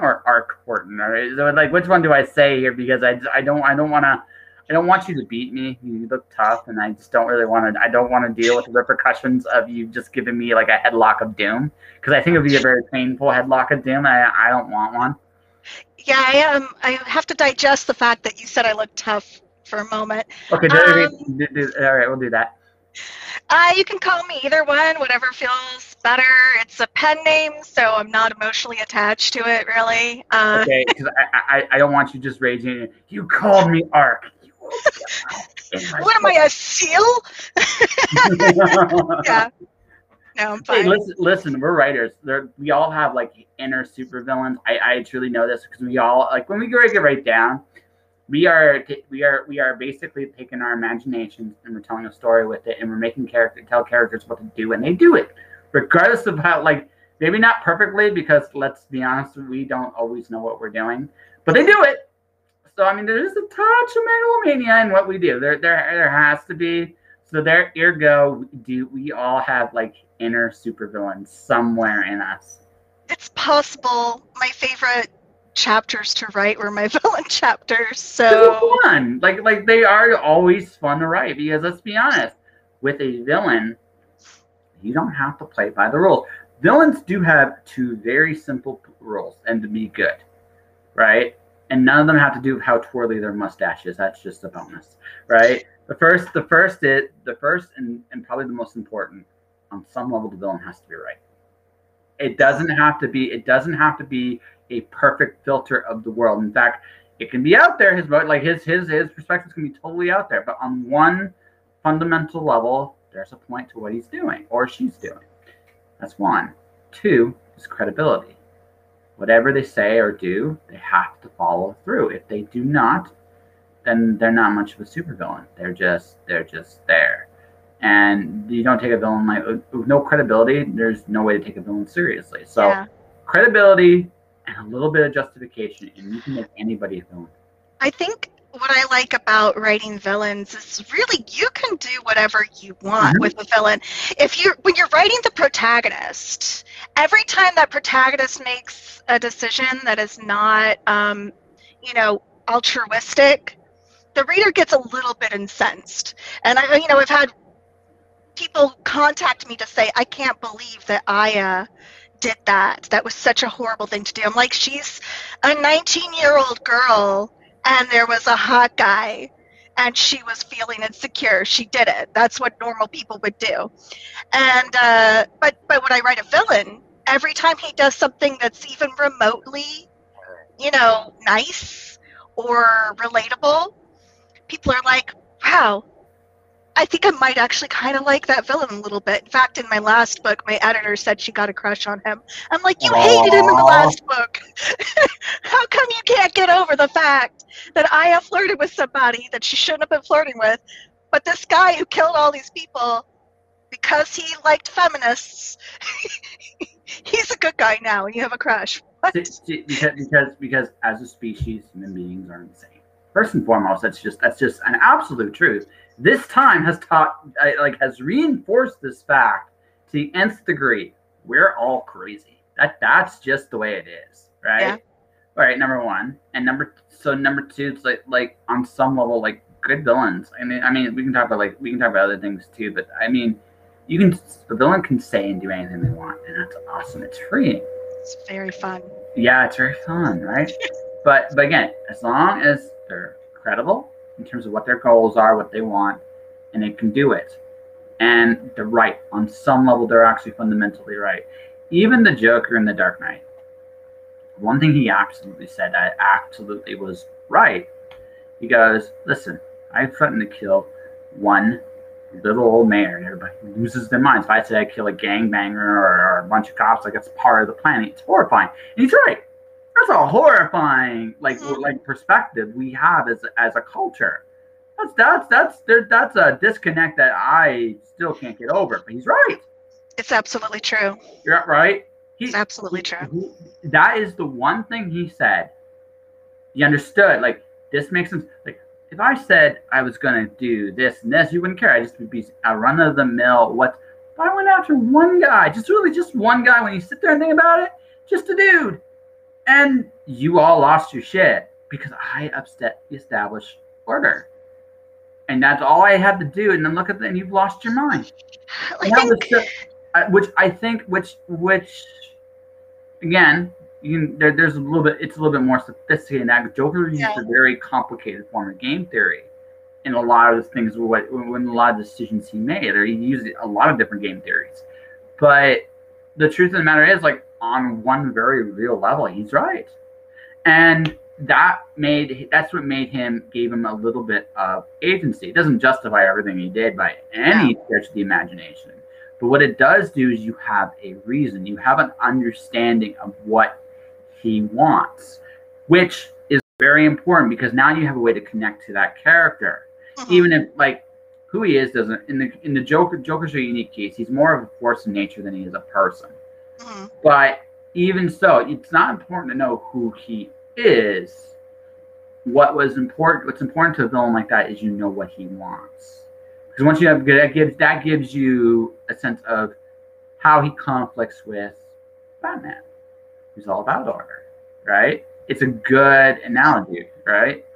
or R.K. Horton, or so, like, which one do I say here? Because I don't want you to beat me. You look tough, and I just don't really want to. I don't want to deal with the repercussions of you just giving me like a headlock of doom, because I think it would be a very painful headlock of doom. I don't want one. Yeah, I have to digest the fact that you said I look tough for a moment. Okay, all right, we'll do that. You can call me either one, whatever feels better. It's a pen name, so I'm not emotionally attached to it, really. Okay, because I don't want you just raging. You called me Ark. What am I, a seal? Yeah. No, I'm fine. Hey, listen, we're writers. We all have like inner supervillains. I truly know this because we all, like, when we break it right down, we are basically taking our imaginations and we're telling a story with it, and we're making characters what to do, and they do it, regardless of how, like, maybe not perfectly, because let's be honest, we don't always know what we're doing, but they do it. So I mean, there is a touch of megalomania in what we do. There has to be. So there, ergo, we all have like inner supervillains somewhere in us. It's possible. My favorite chapters to write were my villain chapters. So fun. Like they are always fun to write, because let's be honest, with a villain, you don't have to play by the rules. Villains do have two very simple rules, and to be good, right? And none of them have to do with how twirly their mustache is. That's just a bonus, right? The first, and probably the most important, on some level, the villain has to be right. It doesn't have to be a perfect filter of the world. In fact, it can be out there. His perspectives can be totally out there. But on one fundamental level, there's a point to what he's doing or she's doing. That's one. Two is credibility. Whatever they say or do, they have to follow through. If they do not, then they're not much of a supervillain. They're just there. And you don't take a villain like, with no credibility, there's no way to take a villain seriously. So yeah. Credibility and a little bit of justification, and you can make anybody a villain. I think what I like about writing villains is really you can do whatever you want with a villain. When you're writing the protagonist, every time that protagonist makes a decision that is not, altruistic, the reader gets a little bit incensed. And I've had people contact me to say, I can't believe that Aya did that. That was such a horrible thing to do. I'm like, she's a 19-year-old girl, and there was a hot guy, and she was feeling insecure. She did it. That's what normal people would do. And but when I write a villain, every time he does something that's even remotely, nice or relatable, people are like, wow, I think I might actually kind of like that villain a little bit. In fact, in my last book, my editor said she got a crush on him. I'm like, you hated him in the last book. How come you can't get over the fact that Aya flirted with somebody that she shouldn't have been flirting with, but this guy who killed all these people because he liked feminists, he's a good guy now, and you have a crush. What? Because as a species, human beings are insane. First and foremost, that's just an absolute truth. This time has reinforced this fact to the nth degree. We're all crazy. That's just the way it is, right? Yeah. All right, number one, and number two, it's like on some level, like, good villains. I mean, we can talk about other things too, but I mean, the villain can say and do anything they want, and that's awesome. It's freeing. It's very fun. Yeah, it's very fun, right? But again, as long as they're credible in terms of what their goals are, what they want, and they can do it. And they're right. On some level, they're actually fundamentally right. Even the Joker in The Dark Knight, one thing he absolutely said that absolutely was right. He goes, listen, I threatened to kill one little old mayor, and everybody loses their minds. If I say I kill a gangbanger or a bunch of cops, like, that's part of the planet, it's horrifying. And he's right. That's a horrifying like perspective we have as a culture. That's a disconnect that I still can't get over. But he's right. It's absolutely true. You're right. It's absolutely true. That is the one thing he said. He understood. Like, this makes sense. Like, if I said I was going to do this and this, you wouldn't care. I just would be a run of the mill. But I went after one guy, just one guy. When you sit there and think about it, just a dude. and you all lost your shit because I upset the established order. And that's all I had to do. And then look at that, and you've lost your mind. Which again, there's a little bit. It's a little bit more sophisticated. That Joker uses a very complicated form of game theory, and a lot of the things when a lot of decisions he made, or he used a lot of different game theories. But the truth of the matter is, like, on one very real level, he's right, and that's what gave him a little bit of agency. It doesn't justify everything he did by any stretch of the imagination. But what it does do is you have a reason. You have an understanding of what he wants, which is very important because now you have a way to connect to that character. Even if, like, who he is doesn't, in the Joker's a unique case. He's more of a force in nature than he is a person. But even so, it's not important to know who he is. What's important to a villain like that is you know what he wants. Because once you have that gives you a sense of how he conflicts with Batman, who's all about order, right? It's a good analogy, right?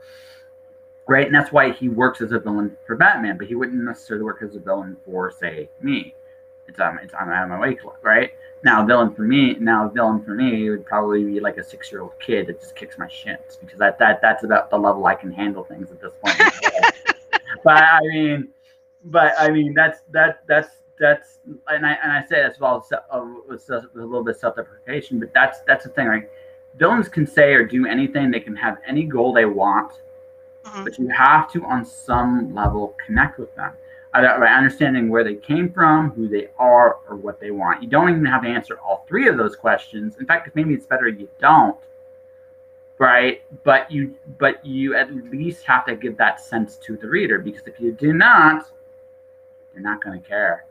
Right, and that's why he works as a villain for Batman, but he wouldn't necessarily work as a villain for, say, me. It's I'm out of my way, right? Now, a villain for me would probably be like a 6-year-old kid that just kicks my shins because that's about the level I can handle things at this point. But I mean that's and I say that's all with a little bit of self-deprecation, but that's the thing. Like, villains can say or do anything, they can have any goal they want, but you have to on some level connect with them, either by understanding where they came from, who they are, or what they want. You don't even have to answer all three of those questions. In fact, maybe it's better you don't, right? But you at least have to give that sense to the reader, because if you do not, you're not going to care.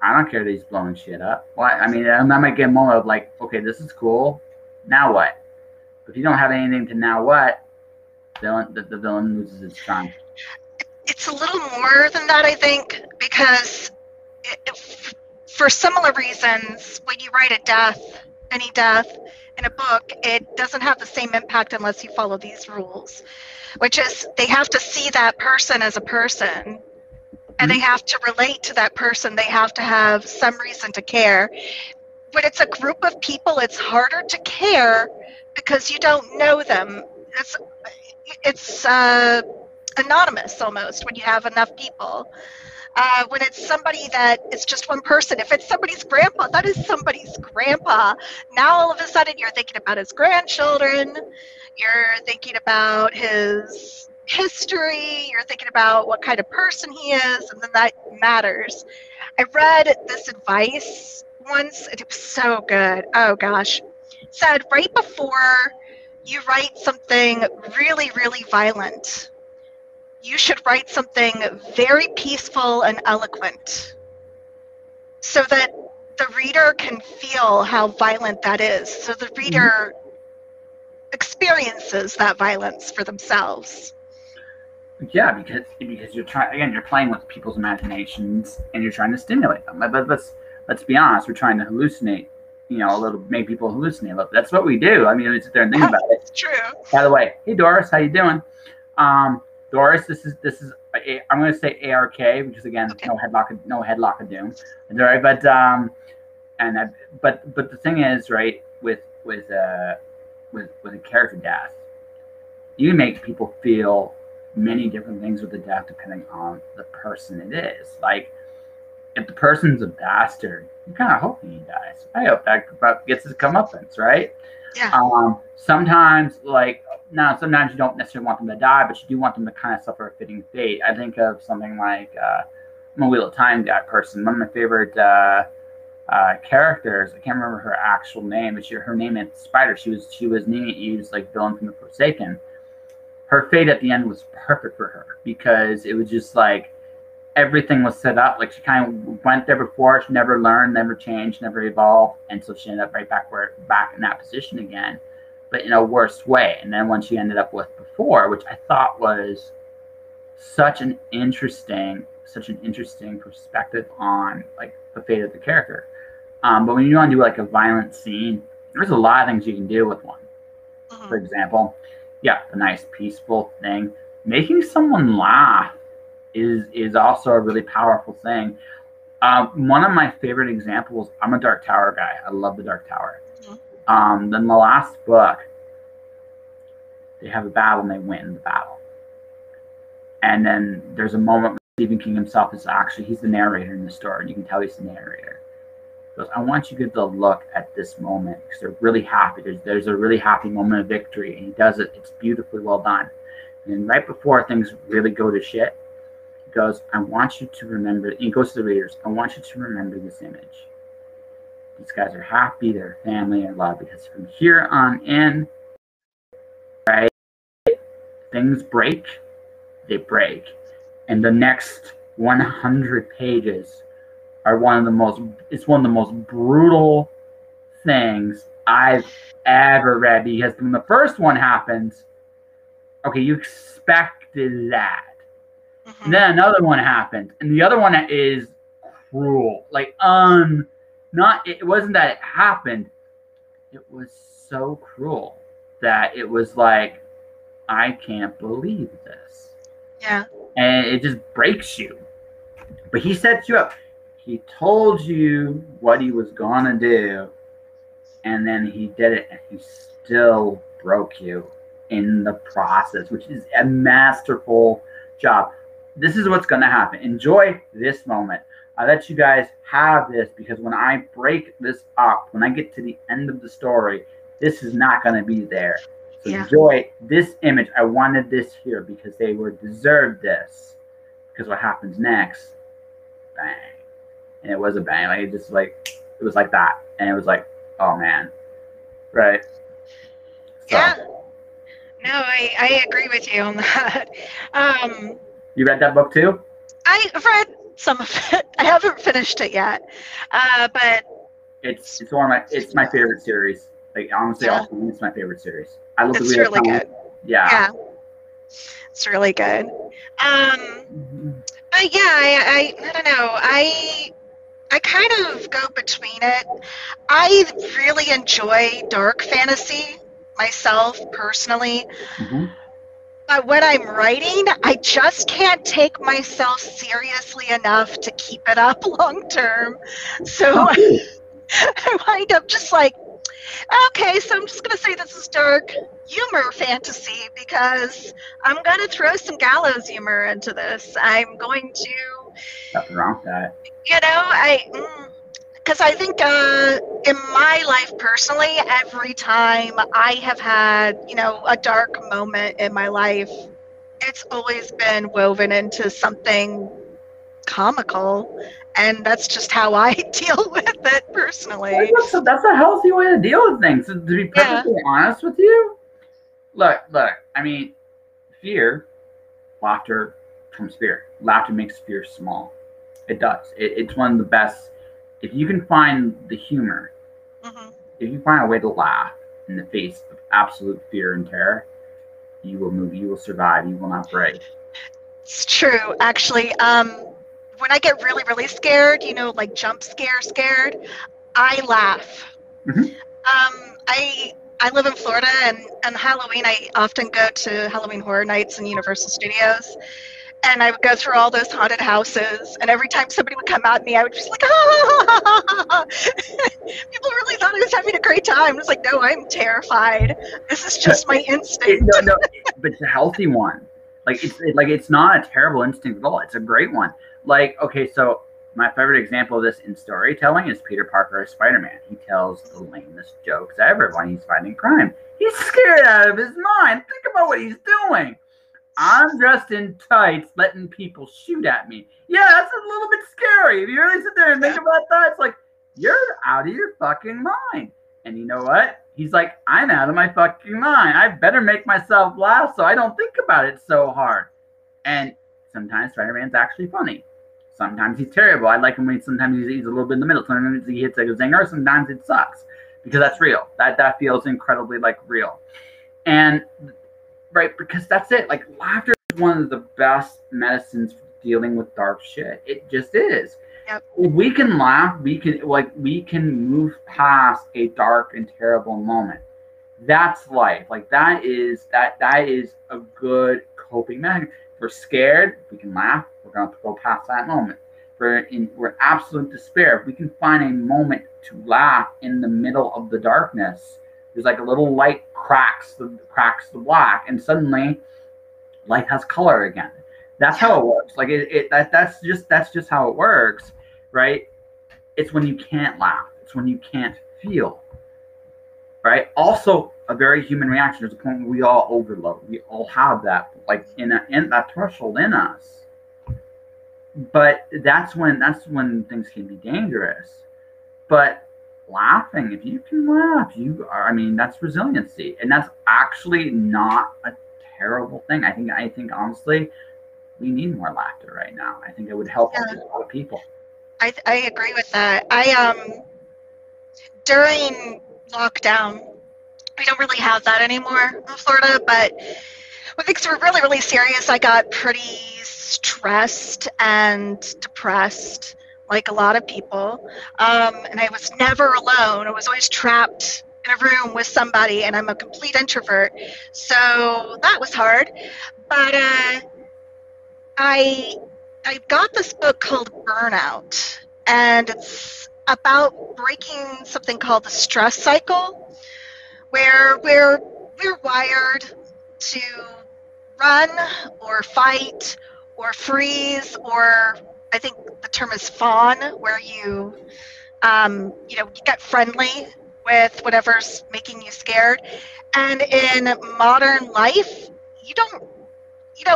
I don't care that he's blowing shit up. Well, I mean, I might get more of like, okay, this is cool. Now what? But if you don't have anything to now what, the villain loses its charm. It's a little more than that, I think, because for similar reasons, when you write any death in a book, it doesn't have the same impact unless you follow these rules, which is they have to see that person as a person. And they have to relate to that person. They have to have some reason to care. When it's a group of people, it's harder to care because you don't know them. It's anonymous almost when you have enough people. When it's somebody that is just one person, if it's somebody's grandpa, that is somebody's grandpa. Now all of a sudden you're thinking about his grandchildren. You're thinking about his history, you're thinking about what kind of person he is, and then that matters. I read this advice once, and it was so good. Oh gosh. It said, right before you write something really, really violent, you should write something very peaceful and eloquent so that the reader can feel how violent that is, so the reader experiences that violence for themselves. Yeah, because you're playing with people's imaginations and you're trying to stimulate them. But let's be honest, we're trying to hallucinate, make people hallucinate a little. That's what we do. I mean, we sit there and think about it. It's true. By the way, hey Doris, how you doing? Doris, this is I'm going to say ARK because again, okay. no headlock of doom. All right, but the thing is, right, with a character death, you make people feel many different things with the death depending on the person it is. Like, if the person's a bastard, you're kind of hoping he dies. I hope that gets his comeuppance, right? Yeah. Sometimes you don't necessarily want them to die, but you do want them to kind of suffer a fitting fate. I think of something like, I'm a Wheel of Time guy person. One of my favorite characters, I can't remember her actual name, but her name is Spider. She was Nina Eve's, like, villain from The Forsaken. Her fate at the end was perfect for her because it was just like everything was set up. Like, she kind of went there before. She never learned, never changed, never evolved, and so she ended up right back in that position again, but in a worse way. And then when she ended up with before, which I thought was such an interesting perspective on, like, the fate of the character. But when you want to do like a violent scene, there's a lot of things you can do with one. for example. Yeah, a nice peaceful thing. Making someone laugh is also a really powerful thing. One of my favorite examples, I'm a Dark Tower guy. I love the Dark Tower. Then the last book, they have a battle and they win the battle. And then there's a moment where Stephen King himself is actually, he's the narrator in the story. And you can tell he's the narrator. He goes, I want you to get the look at this moment because they're really happy. There's a really happy moment of victory. And he does it. It's beautifully well done. And then right before things really go to shit, he goes, I want you to remember, and he goes to the readers, I want you to remember this image. These guys are happy, they're family and love, because from here on in, right, things break, they break. And the next 100 pages are one of the most brutal things I've ever read, because when the first one happens, okay, you expected that. And then another one happened, and the other one is cruel, like it wasn't that it happened. It was so cruel that it was like, I can't believe this. Yeah. And it just breaks you. But he sets you up. He told you what he was going to do. And then he did it. And he still broke you in the process, which is a masterful job. This is what's going to happen. Enjoy this moment. I let you guys have this because when I break this up, when I get to the end of the story, this is not going to be there. So yeah. Enjoy this image. I wanted this here because they were deserved this. Because what happens next? Bang. And it was a bang. Like, it was like that. And it was like, oh, man. Right? So. Yeah. No, I agree with you on that. You read that book too? I've read some of it. I haven't finished it yet, but it's one of my my favorite series. Like honestly, yeah. It's my favorite series. I love it's really good. Yeah, it's really good. But yeah, I don't know. I kind of go between it. I really enjoy dark fantasy myself personally. But when I'm writing, I just can't take myself seriously enough to keep it up long term. So I wind up just like, okay, so I'm just going to say this is dark humor fantasy because I'm going to throw some gallows humor into this. I'm going to... Nothing wrong with that. You know, because I think in my life personally, every time I have had, you know, a dark moment in my life, it's always been woven into something comical. And that's just how I deal with it personally. That's a healthy way to deal with things. To be perfectly honest with you, look, I mean, fear, laughter comes fear. Laughter makes fear small. It does. It's one of the best. If you can find the humor, if you find a way to laugh in the face of absolute fear and terror, you will move, you will survive, you will not break. It's true. Actually, when I get really, really scared, you know, like jump scared, I laugh. I live in Florida, and on Halloween, I often go to Halloween Horror Nights in Universal Studios. And I would go through all those haunted houses, and every time somebody would come at me, I would just like, ah! People really thought I was having a great time. I was like, no, I'm terrified. This is just my instinct. No, but it's a healthy one. Like it's not a terrible instinct at all. It's a great one. Like, okay, so my favorite example of this in storytelling is Peter Parker as Spider-Man. He tells the lamest jokes ever when he's fighting crime. He's scared out of his mind. Think about what he's doing. I'm dressed in tights, letting people shoot at me. Yeah, that's a little bit scary. If you really sit there and think about that, it's like, you're out of your fucking mind. And you know what? He's like, I'm out of my fucking mind. I better make myself laugh so I don't think about it so hard. And sometimes Spider-Man's actually funny. Sometimes he's terrible. I like him when sometimes he's a little bit in the middle. Sometimes he hits like a zinger. Sometimes it sucks. Because that's real. That feels incredibly, like, real. And... right, because that's it. Like, laughter is one of the best medicines for dealing with dark shit. It just is. Yep. We can laugh. We can move past a dark and terrible moment. that's life. Like that is a good coping mechanism. If we're scared, we can laugh. We're gonna go past that moment. We're absolute despair. If we can find a moment to laugh in the middle of the darkness, there's like a little light cracks the black, and suddenly light has color again. That's how it works. Like that's just how it works, right? It's when you can't laugh. It's when you can't feel. Right. Also, a very human reaction. There's a point where we all overload. We all have that, like in that threshold in us. But that's when things can be dangerous. But laughing, if you can laugh, you are. I mean, that's resiliency, and that's actually not a terrible thing. I think honestly, we need more laughter right now. I think it would help a lot of people. I agree with that. During lockdown, we don't really have that anymore in Florida, but when things were really, really serious, I got pretty stressed and depressed, like a lot of people, and I was never alone. I was always trapped in a room with somebody, and I'm a complete introvert, so that was hard. But I got this book called Burnout, and it's about breaking something called the stress cycle, where we're wired to run or fight or freeze, or I think the term is fawn, where you you get friendly with whatever's making you scared. And in modern life,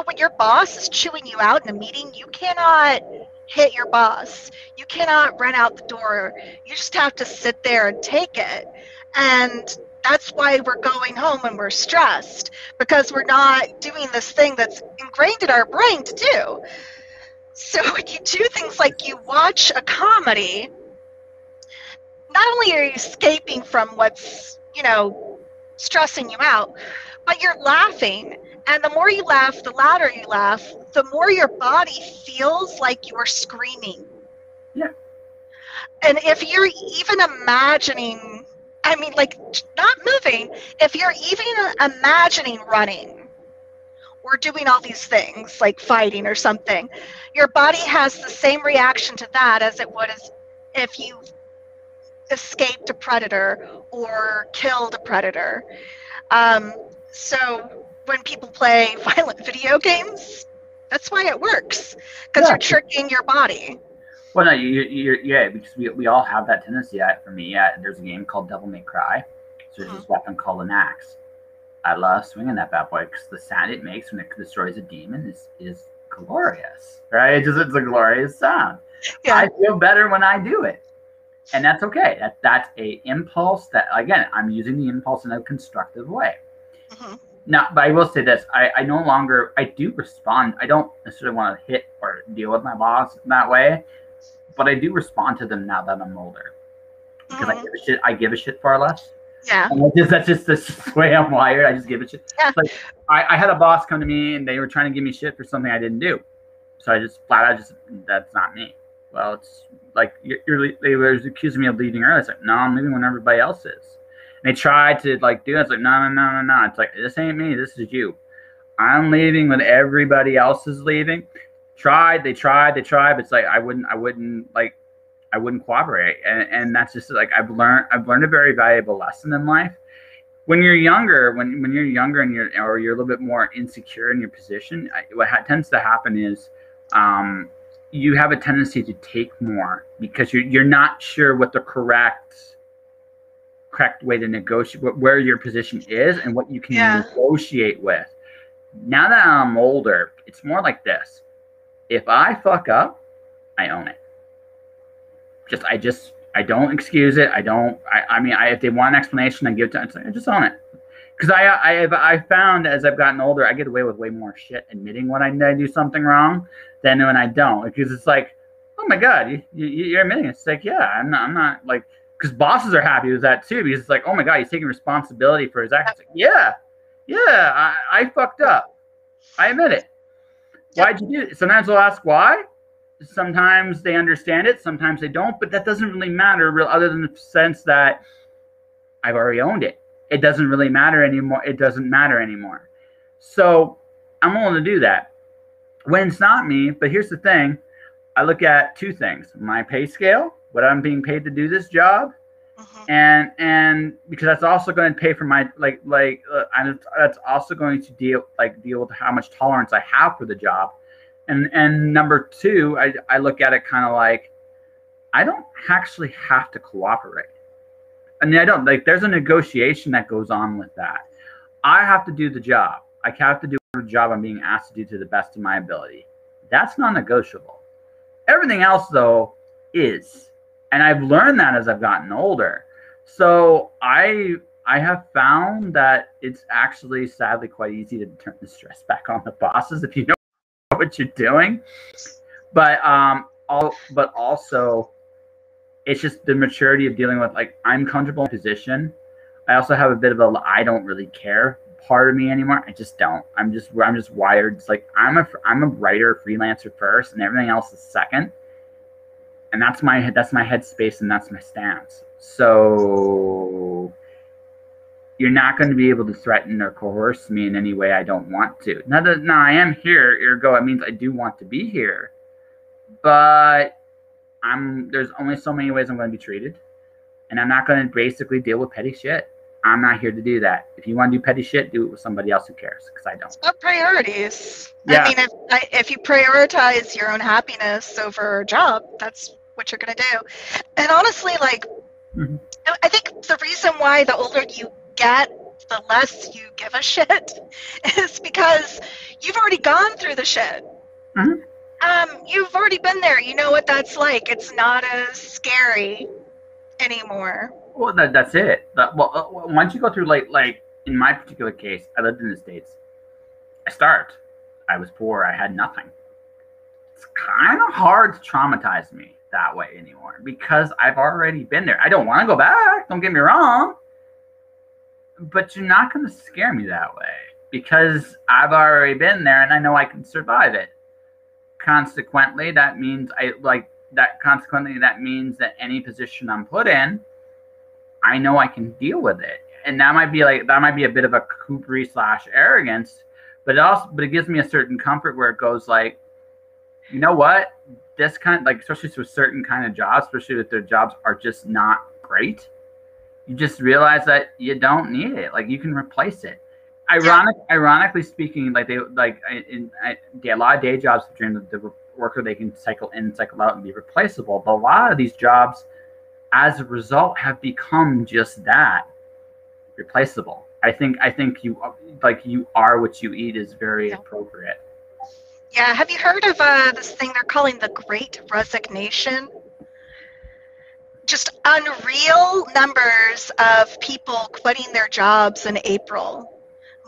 when your boss is chewing you out in a meeting, you cannot hit your boss. You cannot run out the door. You just have to sit there and take it. And that's why we're going home and we're stressed, because we're not doing this thing that's ingrained in our brain to do. So when you do things like you watch a comedy, not only are you escaping from what's, stressing you out, but you're laughing. And the more you laugh, the louder you laugh, the more your body feels like you're screaming. Yeah. And if you're even imagining, not moving, if you're even imagining running or doing all these things, like fighting or something, your body has the same reaction to that as it would as if you escaped a predator or killed a predator. So when people play violent video games, that's why it works, because you're tricking your body. Well, no, because we all have that tendency. For me, there's a game called Devil May Cry. So there's this weapon called an axe. I love swinging that bad boy, because the sound it makes when it destroys a demon is glorious, right? It's a glorious sound. Yeah. I feel better when I do it, and that's okay. That's a impulse that, again, I'm using the impulse in a constructive way. Mm-hmm. Now, but I will say this, I do respond. I don't necessarily want to hit or deal with my boss in that way, but I do respond to them now that I'm older, because I give a shit far less. Yeah. And that's just the way I'm wired. I just give a shit. Yeah. Like, I had a boss come to me and they were trying to give me shit for something I didn't do. So I just flat out that's not me. Well, it's like, they were accusing me of leaving early. It's like, no, I'm leaving when everybody else is. And they tried to do that. It's like, no. It's like, this ain't me. This is you. I'm leaving when everybody else is leaving. They tried. But it's like, I wouldn't cooperate. And that's just like, I've learned a very valuable lesson in life. When you're younger, when you're younger and you're a little bit more insecure in your position, what tends to happen is, you have a tendency to take more because you're not sure what the correct way to negotiate where your position is and what you can negotiate with. Now that I'm older, it's more like this. If I fuck up, I own it. I don't excuse it. If they want an explanation, I give it to them. I just own it. Because I found as I've gotten older, I get away with way more shit admitting when I do something wrong than when I don't. Because it's like, oh my God, you're admitting it. It's like, yeah, I'm not like, because bosses are happy with that too, because it's like, oh my God, he's taking responsibility for his actions. Like, I fucked up. I admit it. Why'd you do it? Sometimes they'll ask why. Sometimes they understand it. Sometimes they don't. But that doesn't really matter, other than the sense that I've already owned it. it doesn't really matter anymore. It doesn't matter anymore. So I'm willing to do that when it's not me. But here's the thing. I look at two things: my pay scale, what I'm being paid to do this job, and because that's also going to pay for my that's also going to deal with how much tolerance I have for the job. And number two, I look at it kind of like, I don't actually have to cooperate. I mean, I don't, like, there's a negotiation that goes on with that. I have to do the job. I have to do the job I'm being asked to do to the best of my ability. That's non-negotiable. Everything else, though, is. And I've learned that as I've gotten older. So I have found that it's actually, sadly, quite easy to turn the stress back on the bosses if you know what you're doing. But but also, it's just the maturity of dealing with, like, I'm comfortable in position. I also have a bit of a I don't really care part of me anymore. I just don't. I'm just wired. It's like I'm a writer, freelancer first, and everything else is second. And that's my headspace, and that's my stance. So you're not going to be able to threaten or coerce me in any way I don't want to. Now I am here, ergo it means I do want to be here. But there's only so many ways I'm going to be treated, and I'm not going to basically deal with petty shit. I'm not here to do that. If you want to do petty shit, do it with somebody else who cares, because I don't. It's about priorities. Yeah. I mean, if you prioritize your own happiness over a job, that's what you're going to do. And honestly, like, I think the reason why the older you get, the less you give a shit is because you've already gone through the shit. You've already been there. You know what that's like. It's not as scary anymore. Well, that's it. Well, once you go through, like in my particular case, I lived in the States. I starved. I was poor. I had nothing. It's kind of hard to traumatize me that way anymore because I've already been there. I don't want to go back. Don't get me wrong. But you're not going to scare me that way because I've already been there and I know I can survive it. Consequently, that means that any position I'm put in, I know I can deal with it. And that might be a bit of a koopery / arrogance, but it gives me a certain comfort where it goes like, you know what? This kind, like, especially with certain kind of jobs, especially if their jobs are just not great, you just realize that you don't need it. Like, you can replace it. Ironically speaking, a lot of day jobs during the worker, they can cycle in, cycle out, and be replaceable. But a lot of these jobs, as a result, have become just that, replaceable. I think you are what you eat is very appropriate. Yeah. Have you heard of this thing they're calling the Great Resignation? Just unreal numbers of people quitting their jobs in April.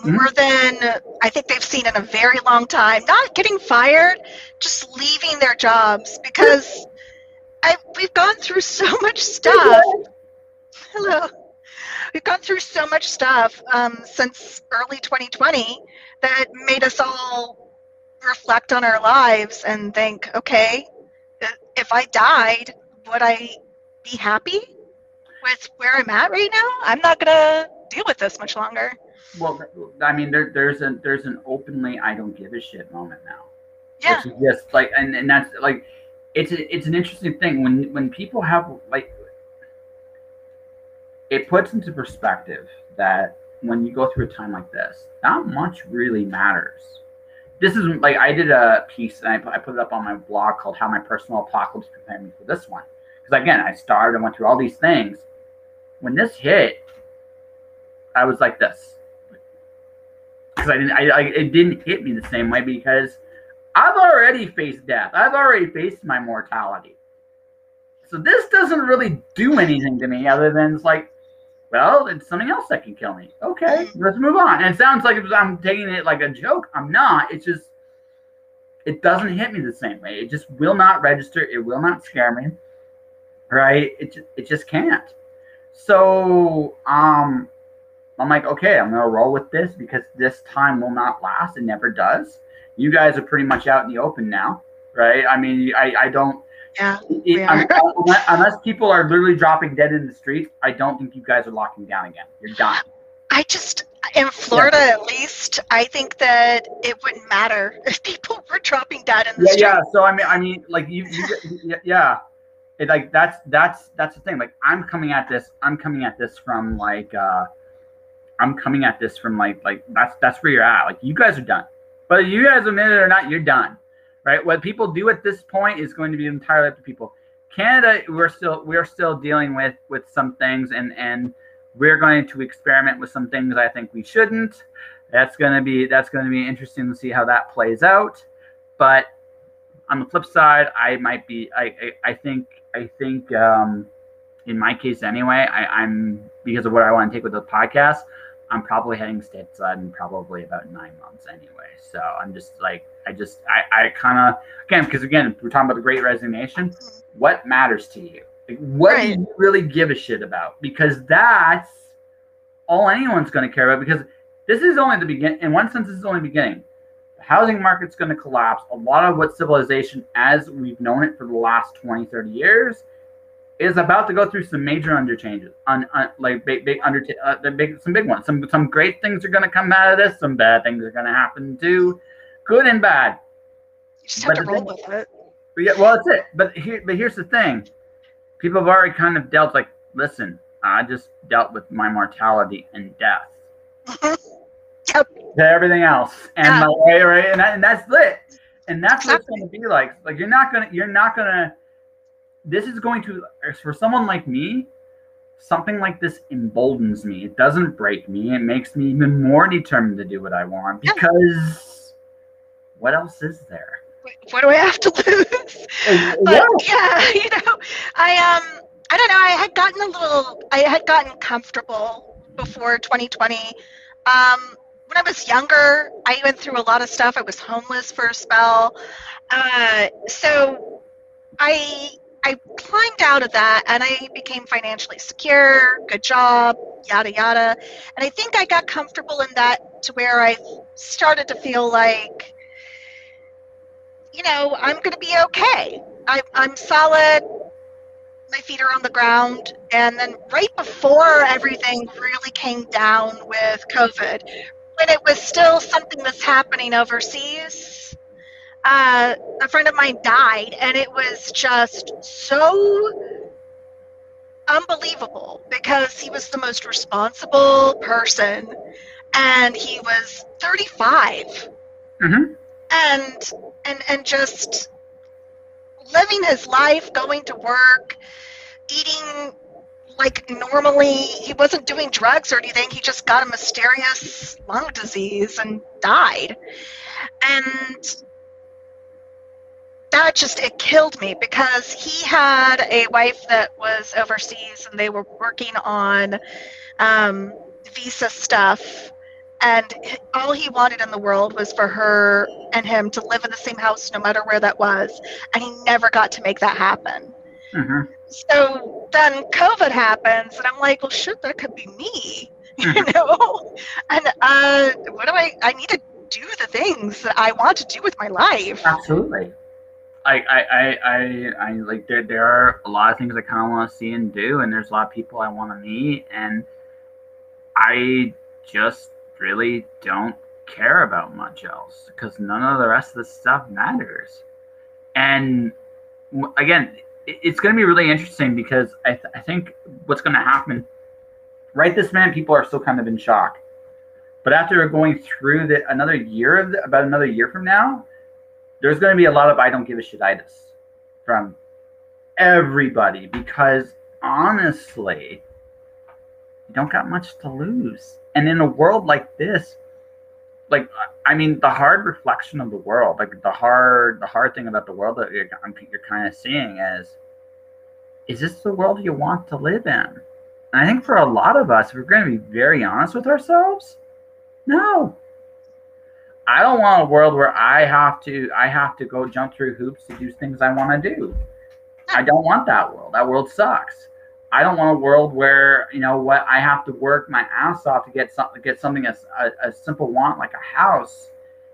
More than I think they've seen in a very long time. Not getting fired, just leaving their jobs because we've gone through so much stuff. Hello. We've gone through so much stuff since early 2020 that made us all reflect on our lives and think, okay, if I died, would I be happy with where I'm at right now? I'm not going to deal with this much longer. Well, I mean, there's an openly I don't give a shit moment now. Yeah. Yes, like, and that's like, it's an interesting thing when people have, like, it puts into perspective that when you go through a time like this, not much really matters. This is like, I did a piece and I put it up on my blog called "How My Personal Apocalypse Prepared Me for This One," because again, I starved and went through all these things. When this hit, I was like this. Because it didn't hit me the same way because I've already faced death. I've already faced my mortality. So this doesn't really do anything to me other than it's like, well, it's something else that can kill me. Okay, let's move on. And it sounds like I'm taking it like a joke. I'm not. It's just, it doesn't hit me the same way. It just will not register. It will not scare me. Right? It just can't. So, I'm like, okay, I'm going to roll with this because this time will not last. It never does. You guys are pretty much out in the open now, right? I mean, I don't. Yeah. Unless people are literally dropping dead in the streets, I don't think you guys are locking down again. You're done. I just, in Florida at least, I think that it wouldn't matter if people were dropping that in the street. Yeah, so I mean, like you it, like that's the thing. Like I'm coming at this from like, I'm coming at this from like that's where you're at. Like you guys are done, whether you guys admit it or not, you're done, right? What people do at this point is going to be entirely up to people. Canada, we're still dealing with some things, and we're going to experiment with some things I think we shouldn't. That's going to be interesting to see how that plays out. But on the flip side, I think in my case anyway, I'm because of what I want to take with the podcast, I'm probably heading stateside in probably about 9 months anyway. So I'm just like, I kind of, because we're talking about the Great Resignation. What matters to you? Like, what do you really give a shit about? Because that's all anyone's going to care about, because this is only the beginning. In one sense, this is only the beginning. The housing market's going to collapse. A lot of what civilization, as we've known it for the last 20, 30 years, is about to go through some major underchanges, some big ones. Some great things are going to come out of this. Some bad things are going to happen too, good and bad. You just have to roll with it. Yeah, well, that's it. But here's the thing. People have already kind of dealt, like, listen, I just dealt with my mortality and death. Yep. To everything else. And yeah. Right? And that's lit. And that's what it's going to be like. Like, you're not going to, this is going to, for someone like me, something like this emboldens me. It doesn't break me. It makes me even more determined to do what I want, because what else is there? What do I have to lose? But yeah, you know, I don't know. I had gotten comfortable before 2020. When I was younger, I went through a lot of stuff. I was homeless for a spell. So I climbed out of that, and I became financially secure, good job, yada, yada. And I think I got comfortable in that to where I started to feel like, you know, I'm going to be okay. I'm solid. My feet are on the ground. And then right before everything really came down with COVID, when it was still something that's happening overseas, a friend of mine died, and it was just so unbelievable because he was the most responsible person, and he was 35. Mm-hmm. And just living his life, going to work, eating like normally. He wasn't doing drugs or anything. He just got a mysterious lung disease and died. And that just, it killed me, because he had a wife that was overseas, and they were working on visa stuff. And all he wanted in the world was for her and him to live in the same house, no matter where that was. And he never got to make that happen. Mm-hmm. So then COVID happens, and I'm like, well, shit, that could be me, you know? And I need to do the things that I want to do with my life. Absolutely. I like, there are a lot of things I kind of want to see and do, and there's a lot of people I want to meet, and I just really don't care about much else, because none of the rest of this stuff matters. And again, it's going to be really interesting, because I think what's going to happen right this minute, people are still kind of in shock, but after going through about another year from now, there's going to be a lot of I don't give a shit-itis from everybody, because honestly, you don't got much to lose. And in a world like this, like, I mean, the hard reflection of the world, like the hard thing about the world that you're kind of seeing is this the world you want to live in? And I think for a lot of us, if we're going to be very honest with ourselves, no. I don't want a world where I have to go jump through hoops to do things I want to do. I don't want that world. That world sucks. I don't want a world where, you know what, I have to work my ass off to get something as a simple want like a house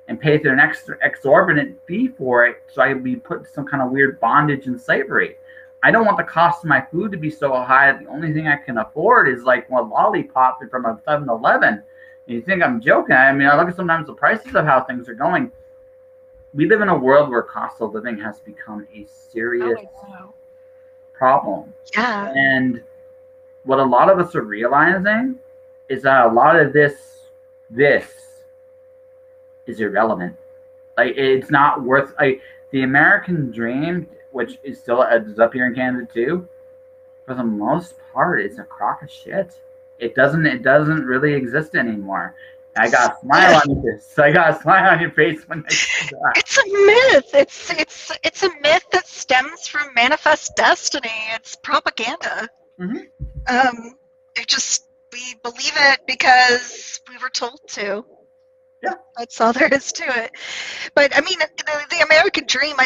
and pay through an exorbitant fee for it, so I would be put in some kind of weird bondage and slavery. I don't want the cost of my food to be so high that the only thing I can afford is like one lollipop from a 7-Eleven. And you think I'm joking. I mean, I look at sometimes the prices of how things are going. We live in a world where cost of living has become a serious problem. Yeah. And what a lot of us are realizing is that a lot of this is irrelevant. Like, it's not worth, like, the American dream, which is still is up here in Canada too, for the most part, it's a crock of shit. It doesn't really exist anymore. I got a smile on this. I got a smile on your face when I said that. It's a myth. It's a myth that stems from manifest destiny. It's propaganda. Mm-hmm. We believe it because we were told to. Yeah. That's all there is to it. But I mean, the American dream,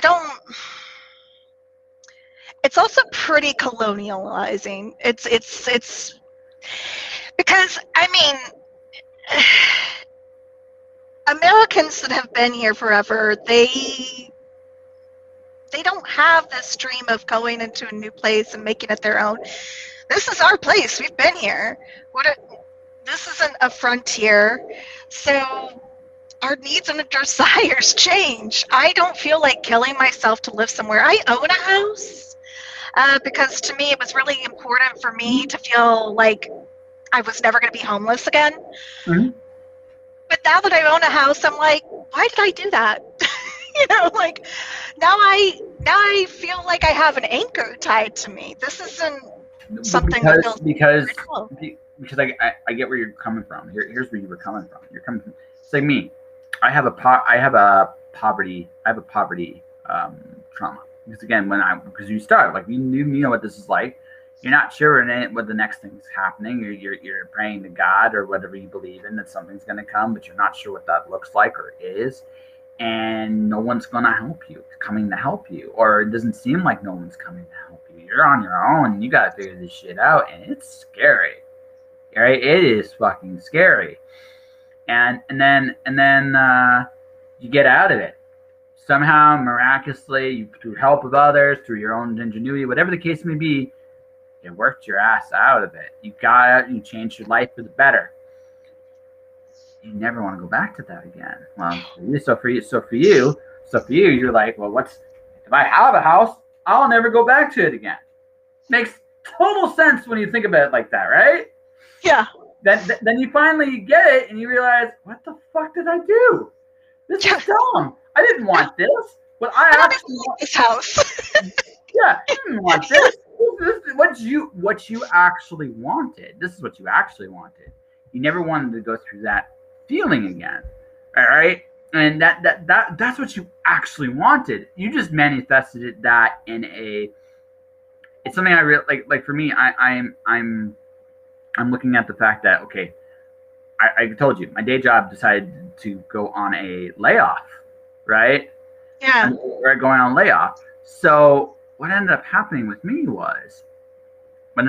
it's also pretty colonializing. It's because, I mean, Americans that have been here forever, they don't have this dream of going into a new place and making it their own. This is our place. We've been here. This isn't a frontier. So our needs and desires change. I don't feel like killing myself to live somewhere. I own a house because to me it was really important for me to feel like I was never going to be homeless again. Mm-hmm. But now that I own a house, I'm like, why did I do that? You know, like now I feel like I have an anchor tied to me. This isn't something because I get where you're coming from. Here's where you were coming from. You're coming from, it's like me. I have a poverty trauma. Because again, because you start, like, you know what this is like. You're not sure what the next thing's happening. You're praying to God or whatever you believe in that something's going to come, but you're not sure what that looks like or is. And no one's going to help you, or it doesn't seem like no one's coming to help you. You're on your own, and you got to figure this shit out, and it's scary, right? It is fucking scary. And then you get out of it somehow, miraculously, through help of others, through your own ingenuity, whatever the case may be. You worked your ass out of it. You got out, and you changed your life for the better. You never want to go back to that again. Well, for you, you're like, well, if I have a house, I'll never go back to it again. Makes total sense when you think about it like that, right? Yeah. Then you finally get it, and you realize, what the fuck did I do? This is dumb. I didn't want this. What I actually want this house. Yeah, I didn't want this. What you actually wanted. This is what you actually wanted. You never wanted to go through that feeling again, all right? And that's what you actually wanted. You just manifested it that in a. It's something I really like. Like for me, I'm looking at the fact that, okay, I told you my day job decided to go on a layoff, right? Yeah. We're going on layoff. So what ended up happening with me was, I'm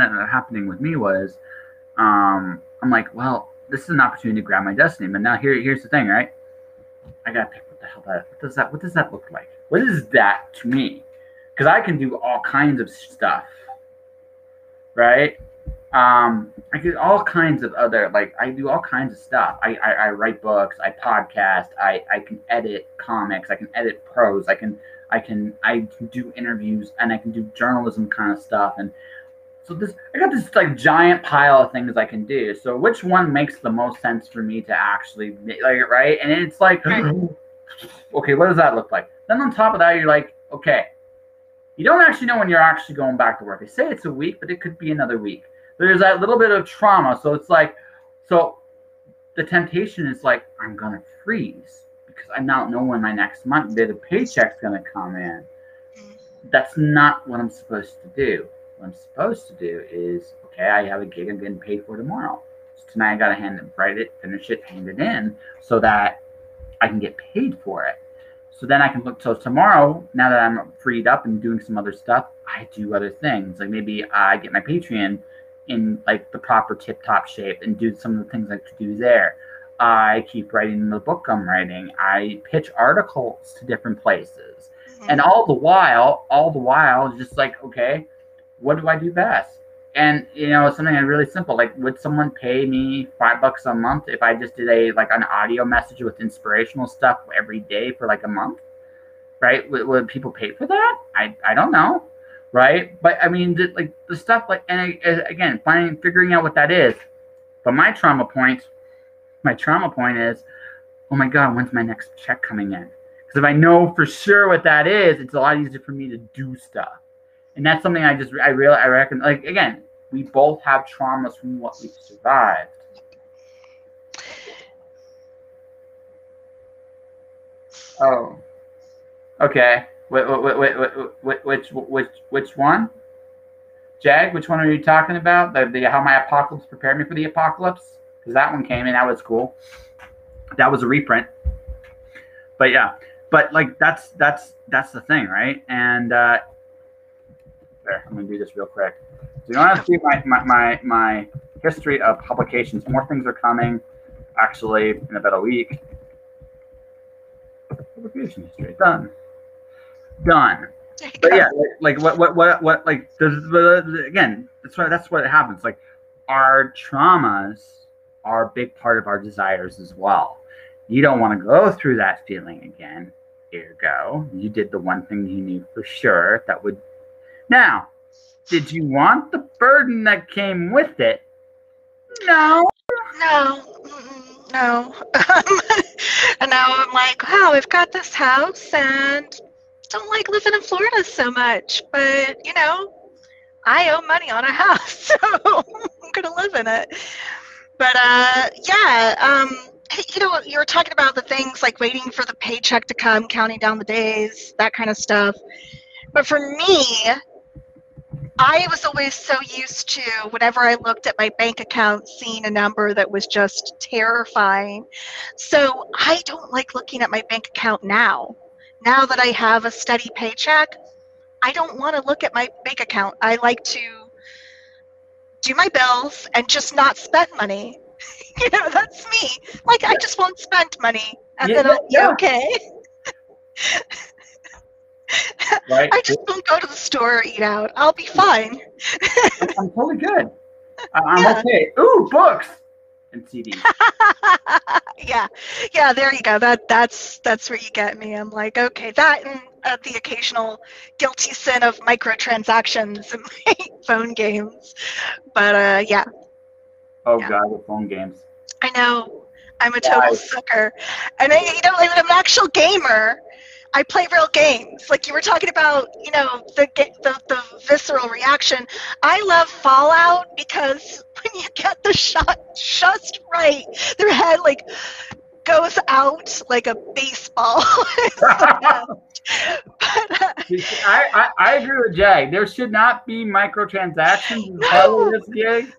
like, well, this is an opportunity to grab my destiny. But now here's the thing, right? I gotta pick what the hell that. What does that look like? What is that to me? Because I can do all kinds of stuff, right? I do all kinds of other, like, I do all kinds of stuff. I write books. I podcast. I can edit comics. I can edit prose. I can do interviews, and I can do journalism kind of stuff. And so I got this like giant pile of things I can do. So which one makes the most sense for me to actually make, like, right? And it's like, okay, what does that look like? Then on top of that, you're like, okay, you don't actually know when you're actually going back to work. They say it's a week, but it could be another week. There's that little bit of trauma. So it's like, so the temptation is like, I'm going to freeze because I don't know when my next month, the paycheck's going to come in. That's not what I'm supposed to do. What I'm supposed to do is, okay, I have a gig I'm getting paid for tomorrow. So tonight I got to write it, finish it, hand it in so that I can get paid for it. So then I can look, so tomorrow, now that I'm freed up and doing some other stuff, I do other things. Like maybe I get my Patreon in like the proper tip-top shape and do some of the things I could do there. I keep writing the book I'm writing. I pitch articles to different places. Mm-hmm. And all the while, just like, okay, what do I do best? And, you know, it's something really simple. Like, would someone pay me $5 a month if I just did a, like, an audio message with inspirational stuff every day for, like, a month? Right? Would people pay for that? I don't know. Right? But, I mean, the stuff, like, and again, figuring out what that is. But my trauma point is, oh, my God, when's my next check coming in? Because if I know for sure what that is, it's a lot easier for me to do stuff. And that's something I reckon, like, again, we both have traumas from what we've survived. Oh, okay. Which one? Jag, which one are you talking about? The how my apocalypse prepared me for the apocalypse? Because that one came in, that was cool. That was a reprint. But yeah, but like that's the thing, right? And there, I'm gonna do this real quick. So you want to see my history of publications? More things are coming, actually, in about a week. Publication history done. But yeah, like what like again, that's what happens. Like our traumas are a big part of our desires as well. You don't want to go through that feeling again. Ergo, you did the one thing you knew for sure that would. Now, did you want the burden that came with it? No. And now I'm like, wow, I've got this house and don't like living in Florida so much, but you know, I owe money on a house, so I'm gonna live in it. But you know, you were talking about the things like waiting for the paycheck to come, counting down the days, that kind of stuff. But for me, I was always so used to whenever I looked at my bank account, seeing a number that was just terrifying. So I don't like looking at my bank account now. Now that I have a steady paycheck, I don't want to look at my bank account. I like to do my bills and just not spend money. You know, that's me. Like, I just won't spend money, and then I'll be okay. Right. I just won't go to the store or eat out. I'll be fine. I'm totally good. I'm okay. Ooh, books and CDs. Yeah. There you go. That's where you get me. I'm like, okay, that and the occasional guilty sin of microtransactions and my phone games. But yeah. Oh yeah. God, the phone games. I know. I'm a total sucker, and I'm an actual gamer. I play real games. Like you were talking about, you know, the visceral reaction. I love Fallout because when you get the shot just right, their head like goes out like a baseball. I agree with Jay. There should not be microtransactions in this game.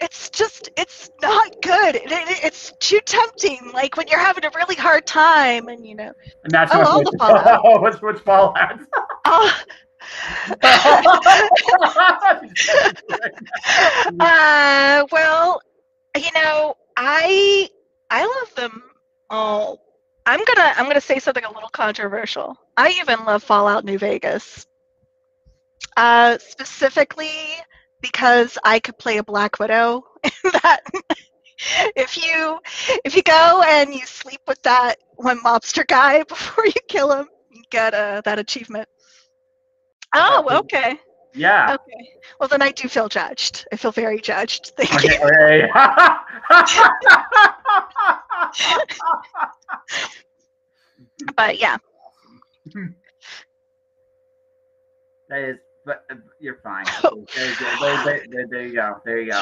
It's just, it's not good. It's too tempting. Like when you're having a really hard time, and you know, and that's all the Fallout. Oh, what's Fallout? Well, you know, I love them all. I'm gonna say something a little controversial. I even love Fallout New Vegas, specifically. Because I could play a Black Widow in that. If you go and you sleep with that one mobster guy before you kill him, you get that achievement. Oh, okay. Yeah. Okay. Well, then I do feel judged. I feel very judged. Thank you. Okay. But yeah. That is. But you're fine. There you go.